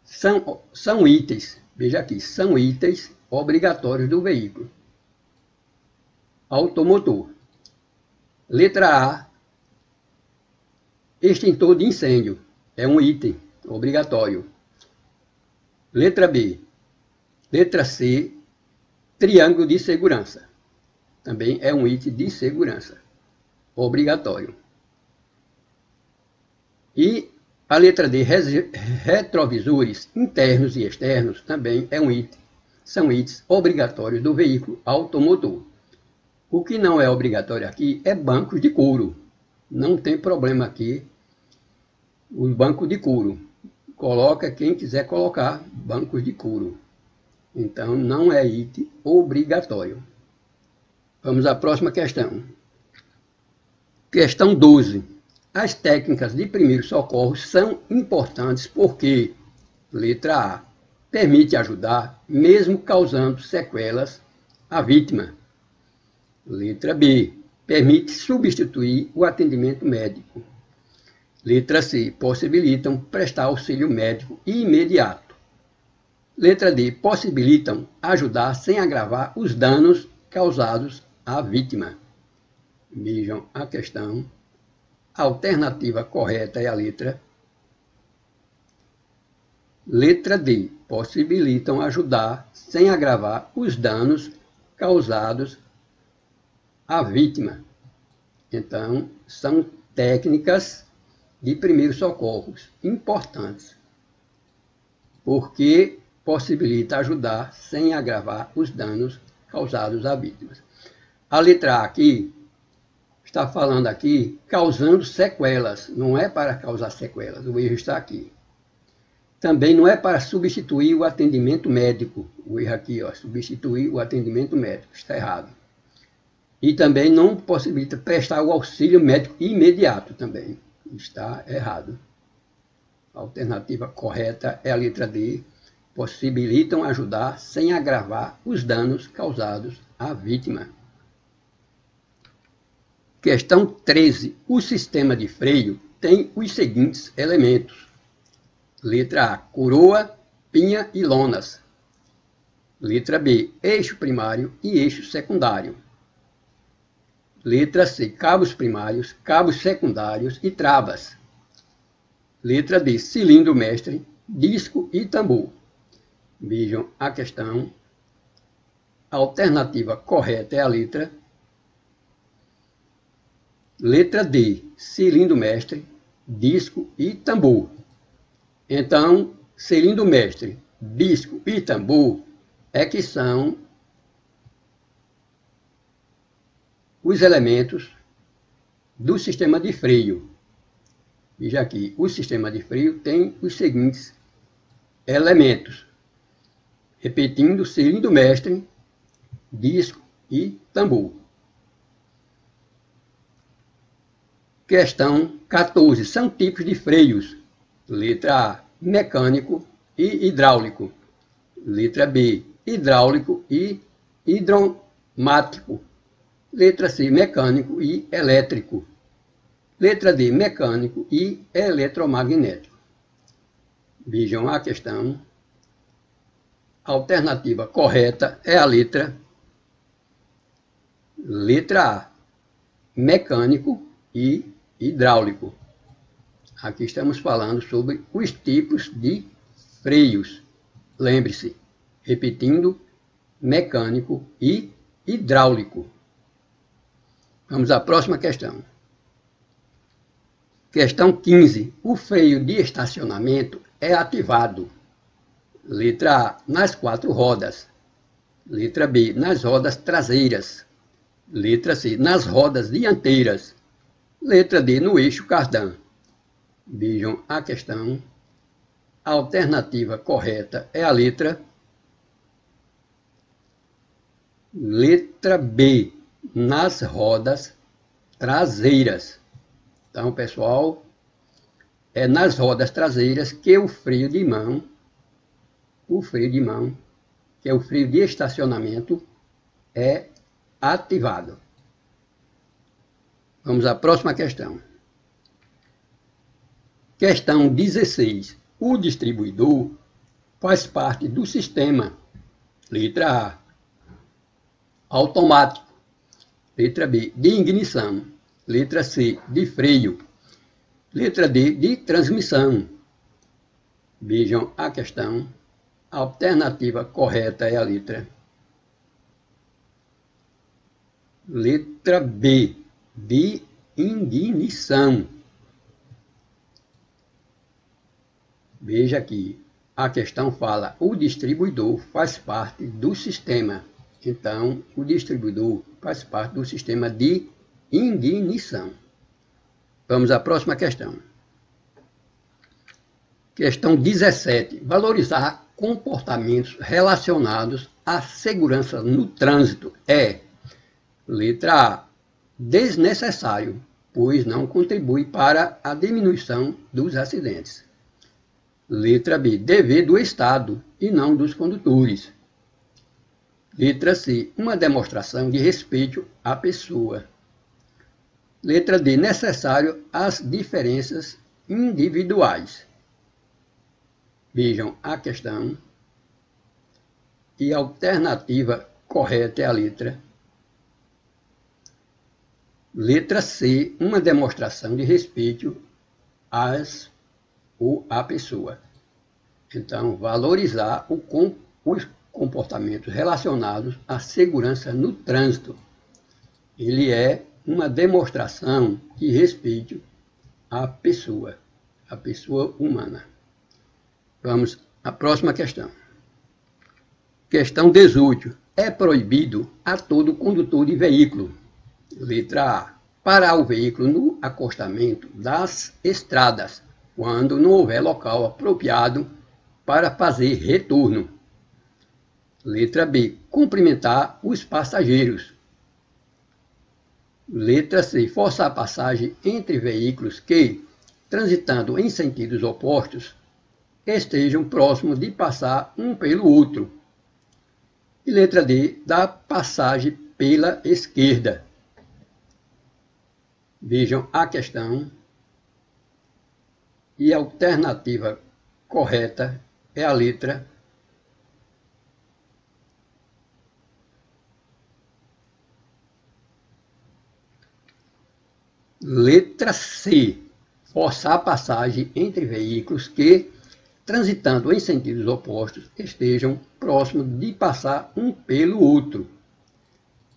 São, são itens, veja aqui, são itens obrigatórios do veículo automotor. Letra A, extintor de incêndio, é um item obrigatório. Letra B. Letra C, triângulo de segurança, também é um item de segurança, obrigatório. E a letra D, retrovisores internos e externos, também é um item, são itens obrigatórios do veículo automotor. O que não é obrigatório aqui é banco de couro. Não tem problema aqui o banco de couro. Coloca quem quiser colocar bancos de couro. Então não é item obrigatório. Vamos à próxima questão. Questão doze. As técnicas de primeiro socorro são importantes porque, letra A, permite ajudar mesmo causando sequelas à vítima. Letra B, permite substituir o atendimento médico. Letra C, possibilitam prestar auxílio médico imediato. Letra D, possibilitam ajudar sem agravar os danos causados à vítima. Vejam a questão. A alternativa correta é a letra letra D, possibilitam ajudar sem agravar os danos causados à vítima. Então, são técnicas de primeiros socorros importantes, porque possibilita ajudar sem agravar os danos causados à vítima. A letra A aqui está falando aqui, causando sequelas. Não é para causar sequelas, o erro está aqui. Também não é para substituir o atendimento médico. O erro aqui, ó, substituir o atendimento médico, está errado. E também não possibilita prestar o auxílio médico imediato também, está errado. A alternativa correta é a letra D, possibilitam ajudar sem agravar os danos causados à vítima. Questão treze. O sistema de freio tem os seguintes elementos. Letra A, coroa, pinha e lonas. Letra B, eixo primário e eixo secundário. Letra C, cabos primários, cabos secundários e travas. Letra D, cilindro mestre, disco e tambor. Vejam a questão. A alternativa correta é a letra... Letra D, cilindro mestre, disco e tambor. Então, cilindro mestre, disco e tambor é que são os elementos do sistema de freio. E já que o sistema de freio tem os seguintes elementos. Repetindo, cilindro mestre, disco e tambor. Questão quatorze. São tipos de freios. Letra A, mecânico e hidráulico. Letra B, hidráulico e hidromático. Letra C, mecânico e elétrico. Letra D, mecânico e eletromagnético. Vejam a questão. A alternativa correta é a letra... Letra A, mecânico e hidráulico. Aqui estamos falando sobre os tipos de freios. Lembre-se, repetindo, mecânico e hidráulico. Vamos à próxima questão. Questão quinze. O freio de estacionamento é ativado. Letra A, nas quatro rodas. Letra B, nas rodas traseiras. Letra C, nas rodas dianteiras. Letra D, no eixo cardan. Vejam a questão. A alternativa correta é a letra... Letra B, nas rodas traseiras. Então, pessoal, é nas rodas traseiras que o freio de mão, o freio de mão, que é o freio de estacionamento, é ativado. Vamos à próxima questão. Questão dezesseis. O distribuidor faz parte do sistema. Letra A, automático. Letra B, de ignição. Letra C, de freio. Letra D, de transmissão. Vejam a questão. A alternativa correta é a letra... Letra B, de ignição. Veja aqui, a questão fala, o distribuidor faz parte do sistema. Então, o distribuidor faz parte do sistema de ignição. Vamos à próxima questão. Questão dezessete. Valorizar comportamentos relacionados à segurança no trânsito é... Letra A, desnecessário, pois não contribui para a diminuição dos acidentes. Letra B, dever do Estado e não dos condutores. Letra C, uma demonstração de respeito à pessoa. Letra D, necessário às diferenças individuais. Vejam a questão. E a alternativa correta é a letra... Letra C, uma demonstração de respeito às ou à pessoa. Então, valorizar o com, os comportamentos relacionados à segurança no trânsito. Ele é uma demonstração de respeito à pessoa, à pessoa humana. Vamos à próxima questão. Questão dezoito. É proibido a todo condutor de veículo. Letra A, parar o veículo no acostamento das estradas, quando não houver local apropriado para fazer retorno. Letra B, cumprimentar os passageiros. Letra C, forçar a passagem entre veículos que, transitando em sentidos opostos, estejam próximos de passar um pelo outro. E letra D, dar passagem pela esquerda. Vejam a questão e a alternativa correta é a letra Letra C. Forçar a passagem entre veículos que, transitando em sentidos opostos, estejam próximos de passar um pelo outro.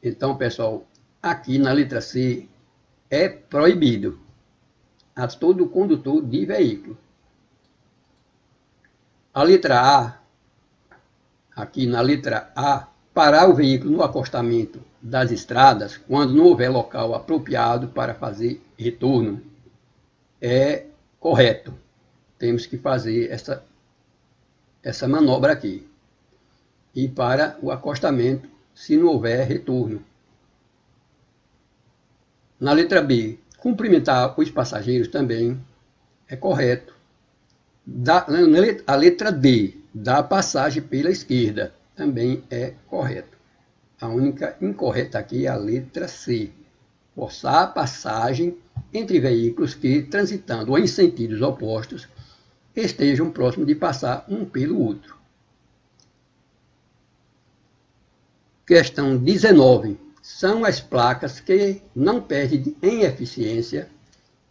Então, pessoal, aqui na letra C é proibido a todo condutor de veículo. A letra A, aqui na letra A, parar o veículo no acostamento das estradas, quando não houver local apropriado para fazer retorno, é correto. Temos que fazer essa, essa manobra aqui. E para o acostamento, se não houver retorno. Na letra B, cumprimentar os passageiros também é correto. Da, a letra D, dar passagem pela esquerda, também é correto. A única incorreta aqui é a letra C. Forçar a passagem entre veículos que, transitando em sentidos opostos, estejam próximos de passar um pelo outro. Questão dezenove. São as placas que não perdem em eficiência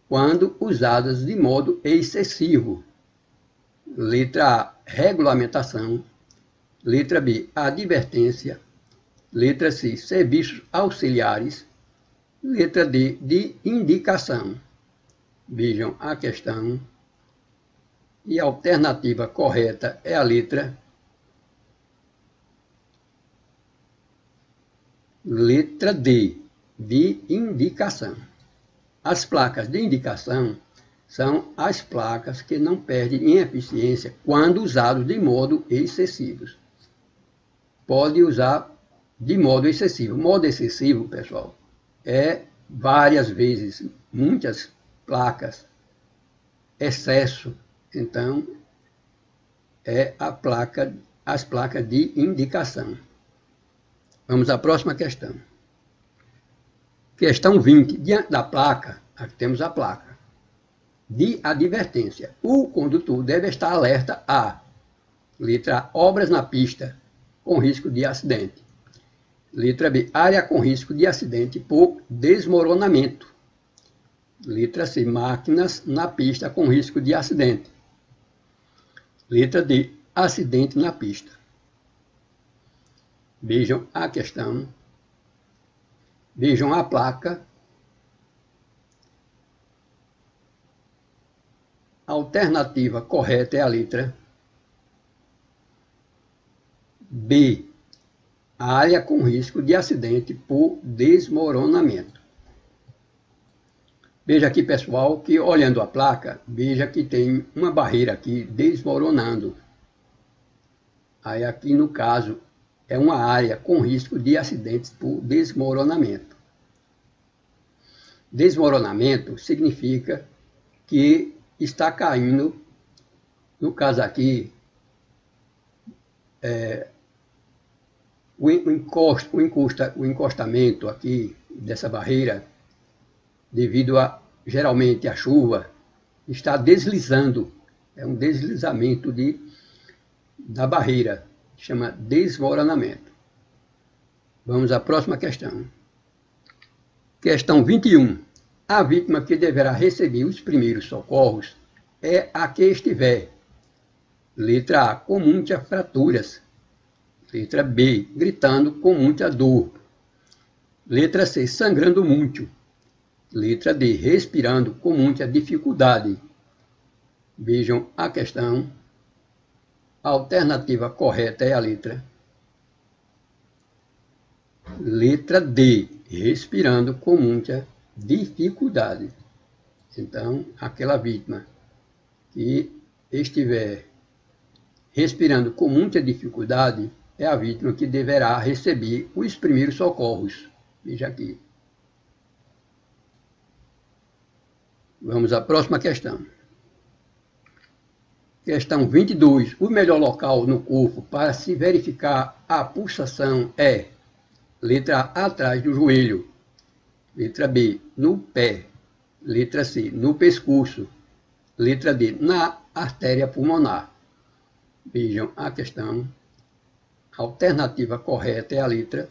quando usadas de modo excessivo. Letra A, regulamentação. Letra B, advertência. Letra C, serviços auxiliares. Letra D, de indicação. Vejam a questão. E a alternativa correta é a letra Letra D, de indicação. As placas de indicação são as placas que não perdem em eficiência quando usadas de modo excessivo. Pode usar de modo excessivo. Modo excessivo, pessoal, é várias vezes, muitas placas, excesso. Então, é a placa, as placas de indicação. Vamos à próxima questão. Questão vinte. Diante da placa, aqui temos a placa de advertência. O condutor deve estar alerta a, letra A, obras na pista com risco de acidente. Letra B, área com risco de acidente por desmoronamento. Letra C, máquinas na pista com risco de acidente. Letra D, acidente na pista. Vejam a questão, vejam a placa. A alternativa correta é a letra B, área com risco de acidente por desmoronamento. Veja aqui, pessoal, que olhando a placa, veja que tem uma barreira aqui desmoronando. Aí aqui no caso é uma área com risco de acidentes por desmoronamento. Desmoronamento significa que está caindo, no caso aqui, é, o, encosto, o, encosta, o encostamento aqui dessa barreira, devido a, geralmente, à chuva, está deslizando. É um deslizamento de, da barreira. Chama desmoronamento. Vamos à próxima questão. Questão vinte e um. A vítima que deverá receber os primeiros socorros é a que estiver. Letra A, com muitas fraturas. Letra B, gritando com muita dor. Letra C, sangrando muito. Letra D, respirando com muita dificuldade. Vejam a questão. A alternativa correta é a letra Letra D, respirando com muita dificuldade. Então, aquela vítima que estiver respirando com muita dificuldade é a vítima que deverá receber os primeiros socorros. Veja aqui. Vamos à próxima questão. Questão vinte e dois. O melhor local no corpo para se verificar a pulsação é: letra A, atrás do joelho. Letra B, no pé. Letra C, no pescoço. Letra D, na artéria pulmonar. Vejam a questão. A alternativa correta é a letra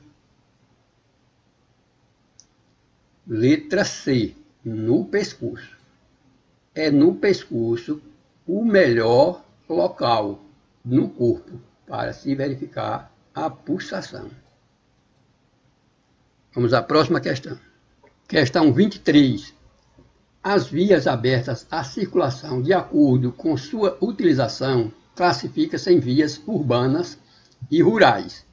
Letra C, no pescoço. É no pescoço o melhor local no corpo para se verificar a pulsação. Vamos à próxima questão. Questão vinte e três. As vias abertas à circulação, de acordo com sua utilização, classifica-se em vias urbanas e rurais.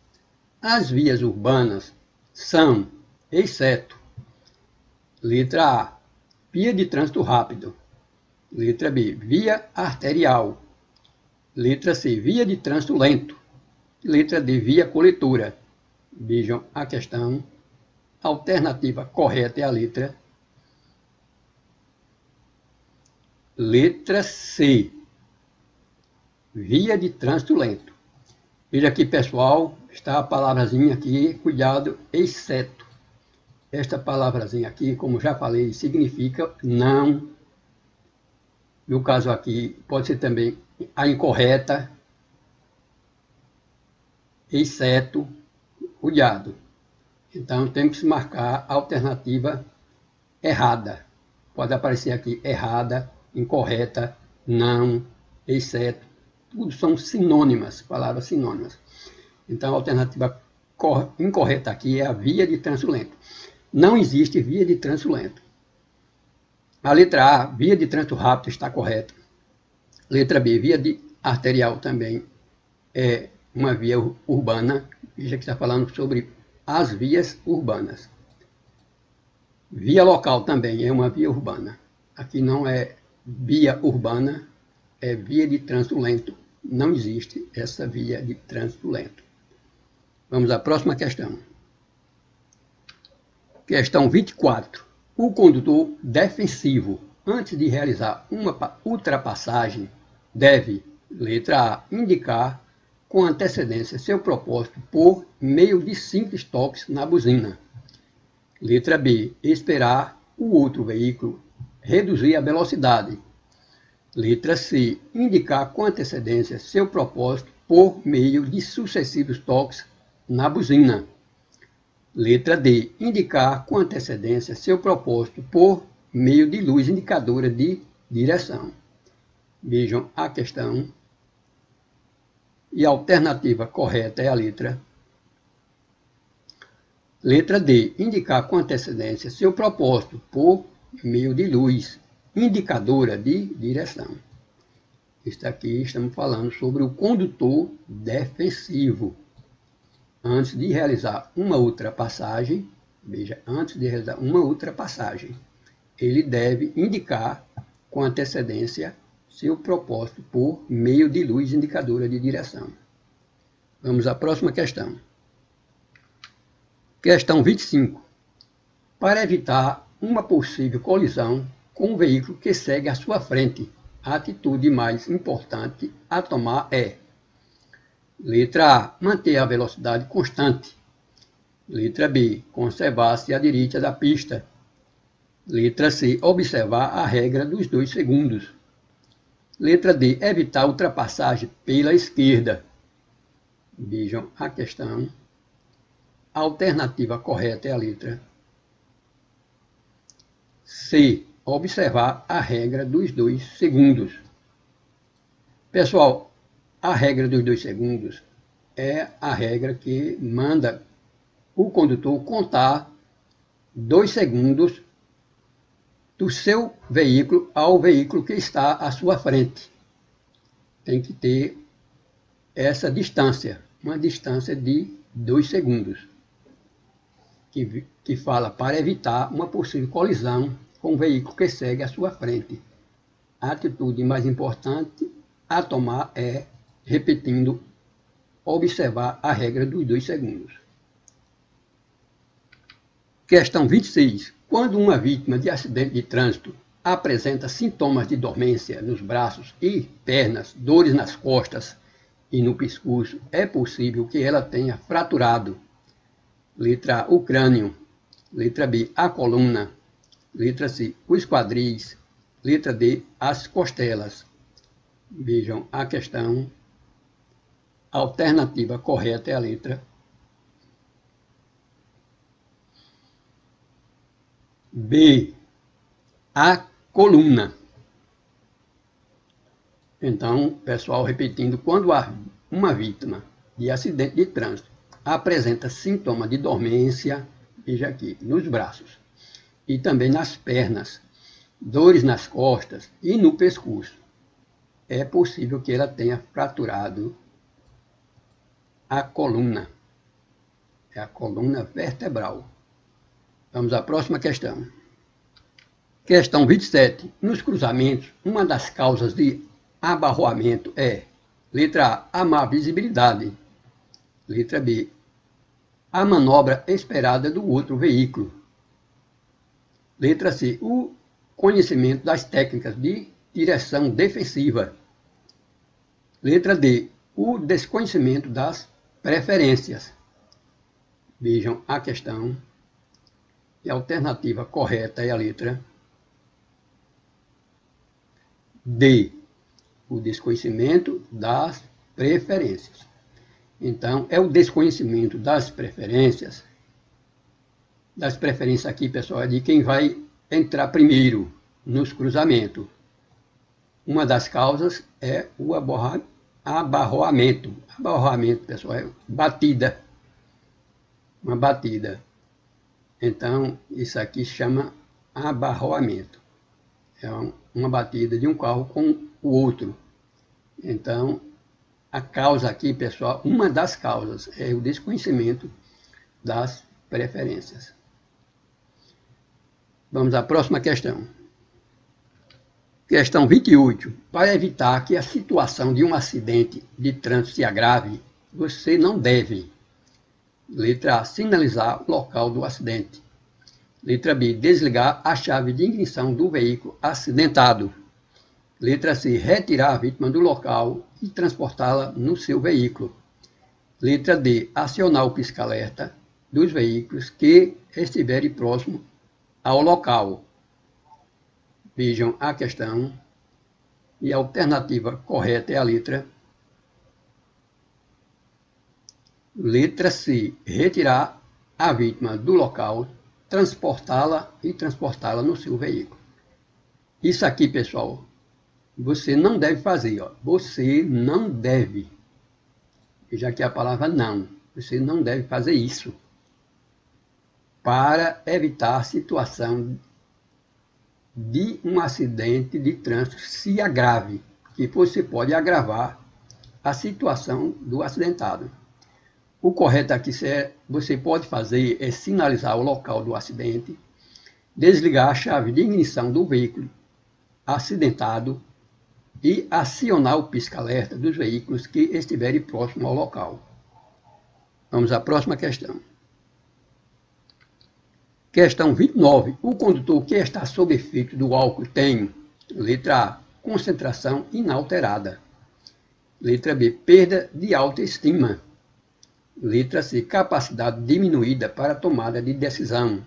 As vias urbanas são, exceto, letra A, via de trânsito rápido, letra B, via arterial, letra C, via de trânsito lento, letra D, via coletora. Vejam a questão. A alternativa correta é a letra Letra C, via de trânsito lento. Veja aqui, pessoal, está a palavrazinha aqui, cuidado, exceto. Esta palavrazinha aqui, como já falei, significa não. No caso aqui, pode ser também a incorreta, exceto, cuidado. Então, temos que marcar a alternativa errada. Pode aparecer aqui, errada, incorreta, não, exceto, tudo são sinônimas, palavras sinônimas. Então, a alternativa incorreta aqui é a via de trânsito lento. Não existe via de trânsito lento. A letra A, via de trânsito rápido, está correta. Letra B, via de arterial também é uma via urbana. Veja que está falando sobre as vias urbanas. Via local também é uma via urbana. Aqui não é via urbana, é via de trânsito lento. Não existe essa via de trânsito lento. Vamos à próxima questão. Questão vinte e quatro. O condutor defensivo, antes de realizar uma ultrapassagem, deve, letra A, indicar com antecedência seu propósito por meio de simples toques na buzina. Letra B, esperar o outro veículo reduzir a velocidade. Letra C, indicar com antecedência seu propósito por meio de sucessivos toques na buzina. Letra D, indicar com antecedência seu propósito por meio de luz indicadora de direção. Vejam a questão. E a alternativa correta é a letra Letra D, indicar com antecedência seu propósito por meio de luz indicadora de direção. Isso aqui estamos falando sobre o condutor defensivo. Antes de realizar uma ultrapassagem, veja, antes de realizar uma ultrapassagem, ele deve indicar com antecedência seu propósito por meio de luz indicadora de direção. Vamos à próxima questão. Questão vinte e cinco. Para evitar uma possível colisão com o veículo que segue à sua frente, a atitude mais importante a tomar é: letra A, manter a velocidade constante. Letra B, conservar-se à direita da pista. Letra C, observar a regra dos dois segundos. Letra D, evitar ultrapassagem pela esquerda. Vejam a questão. A alternativa correta é a letra C, observar a regra dos dois segundos. Pessoal, a regra dos dois segundos é a regra que manda o condutor contar dois segundos do seu veículo ao veículo que está à sua frente. Tem que ter essa distância, uma distância de dois segundos, que, que fala para evitar uma possível colisão com o veículo que segue à sua frente. A atitude mais importante a tomar é, repetindo, observar a regra dos dois segundos. Questão vinte e seis. Quando uma vítima de acidente de trânsito apresenta sintomas de dormência nos braços e pernas, dores nas costas e no pescoço, é possível que ela tenha fraturado. Letra A, o crânio. Letra B, a coluna. Letra C, os quadris. Letra D, as costelas. Vejam a questão. A alternativa correta é a letra B, a coluna. Então, pessoal, repetindo, quando uma vítima de acidente de trânsito apresenta sintoma de dormência, veja aqui, nos braços e também nas pernas, dores nas costas e no pescoço, é possível que ela tenha fraturado a coluna. É a coluna vertebral. Vamos à próxima questão. Questão vinte e sete. Nos cruzamentos, uma das causas de abarroamento é: letra A, a má visibilidade. Letra B, a manobra esperada do outro veículo. Letra C, o conhecimento das técnicas de direção defensiva. Letra D, o desconhecimento das preferências. Vejam a questão. E a alternativa correta é a letra D, o desconhecimento das preferências. Então, é o desconhecimento das preferências. Das preferências aqui, pessoal, é de quem vai entrar primeiro nos cruzamentos. Uma das causas é o abarroamento. Abarroamento, pessoal, é batida. Uma batida. Então, isso aqui chama abarroamento. É uma batida de um carro com o outro. Então, a causa aqui, pessoal, uma das causas é o desconhecimento das preferências. Vamos à próxima questão. Questão vinte e oito. Para evitar que a situação de um acidente de trânsito se agrave, você não deve... Letra A, sinalizar o local do acidente. Letra B, desligar a chave de ignição do veículo acidentado. Letra C, retirar a vítima do local e transportá-la no seu veículo. Letra D, acionar o pisca-alerta dos veículos que estiverem próximo ao local. Vejam a questão. E a alternativa correta é a letra... Letra C, retirar a vítima do local, transportá-la e transportá-la no seu veículo. Isso aqui, pessoal, você não deve fazer, ó. Você não deve. Já que a palavra não, você não deve fazer isso. Para evitar a situação de um acidente de trânsito se agrave, que você pode agravar a situação do acidentado. O correto aqui que você pode fazer é sinalizar o local do acidente, desligar a chave de ignição do veículo acidentado e acionar o pisca-alerta dos veículos que estiverem próximo ao local. Vamos à próxima questão. Questão vinte e nove. O condutor que está sob efeito do álcool tem... Letra A, concentração inalterada. Letra B, perda de autoestima. Letra C, capacidade diminuída para tomada de decisão.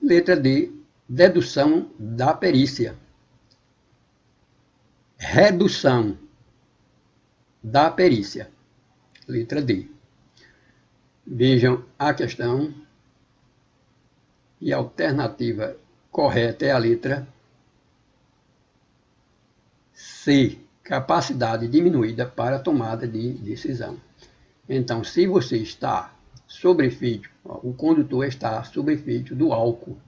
Letra D, dedução da perícia. Redução da perícia. Letra D. Vejam a questão. E a alternativa correta é a letra C, capacidade diminuída para tomada de decisão. Então, se você está sob efeito, o condutor está sob efeito do álcool,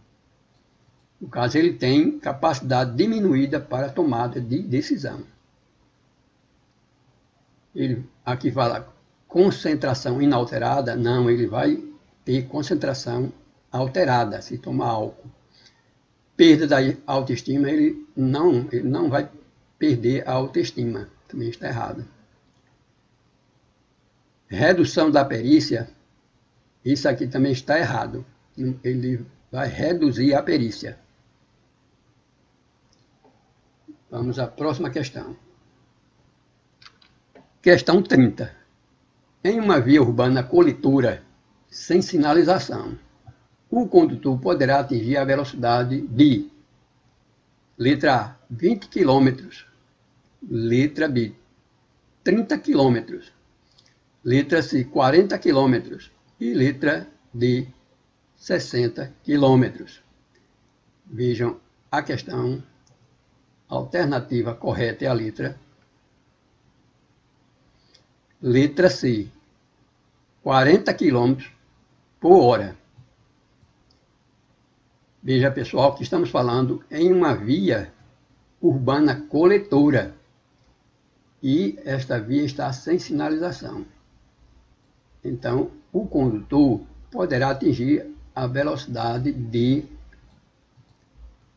no caso, ele tem capacidade diminuída para tomada de decisão. Ele aqui fala concentração inalterada, não, ele vai ter concentração alterada se tomar álcool. Perda da autoestima, ele não, ele não vai perder a autoestima, também está errado. Redução da perícia, isso aqui também está errado. Ele vai reduzir a perícia. Vamos à próxima questão. Questão trinta. Em uma via urbana coletora, sem sinalização, o condutor poderá atingir a velocidade de... Letra A, vinte quilômetros. Letra B, trinta quilômetros. Letra C, quarenta quilômetros. E letra D, sessenta quilômetros. Vejam A questão alternativa correta é a letra letra C, quarenta quilômetros por hora. Veja, pessoal, que estamos falando em uma via urbana coletora e esta via está sem sinalização. Então, o condutor poderá atingir a velocidade de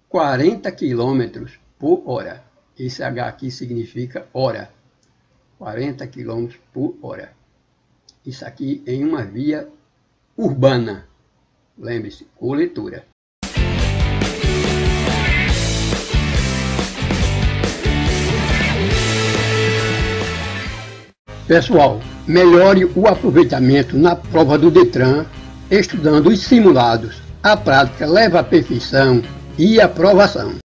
quarenta quilômetros por hora. Esse H aqui significa hora. quarenta quilômetros por hora. Isso aqui em uma via urbana. Lembre-se, coletora. Pessoal, melhore o aproveitamento na prova do DETRAN, estudando os simulados. A prática leva à perfeição e aprovação.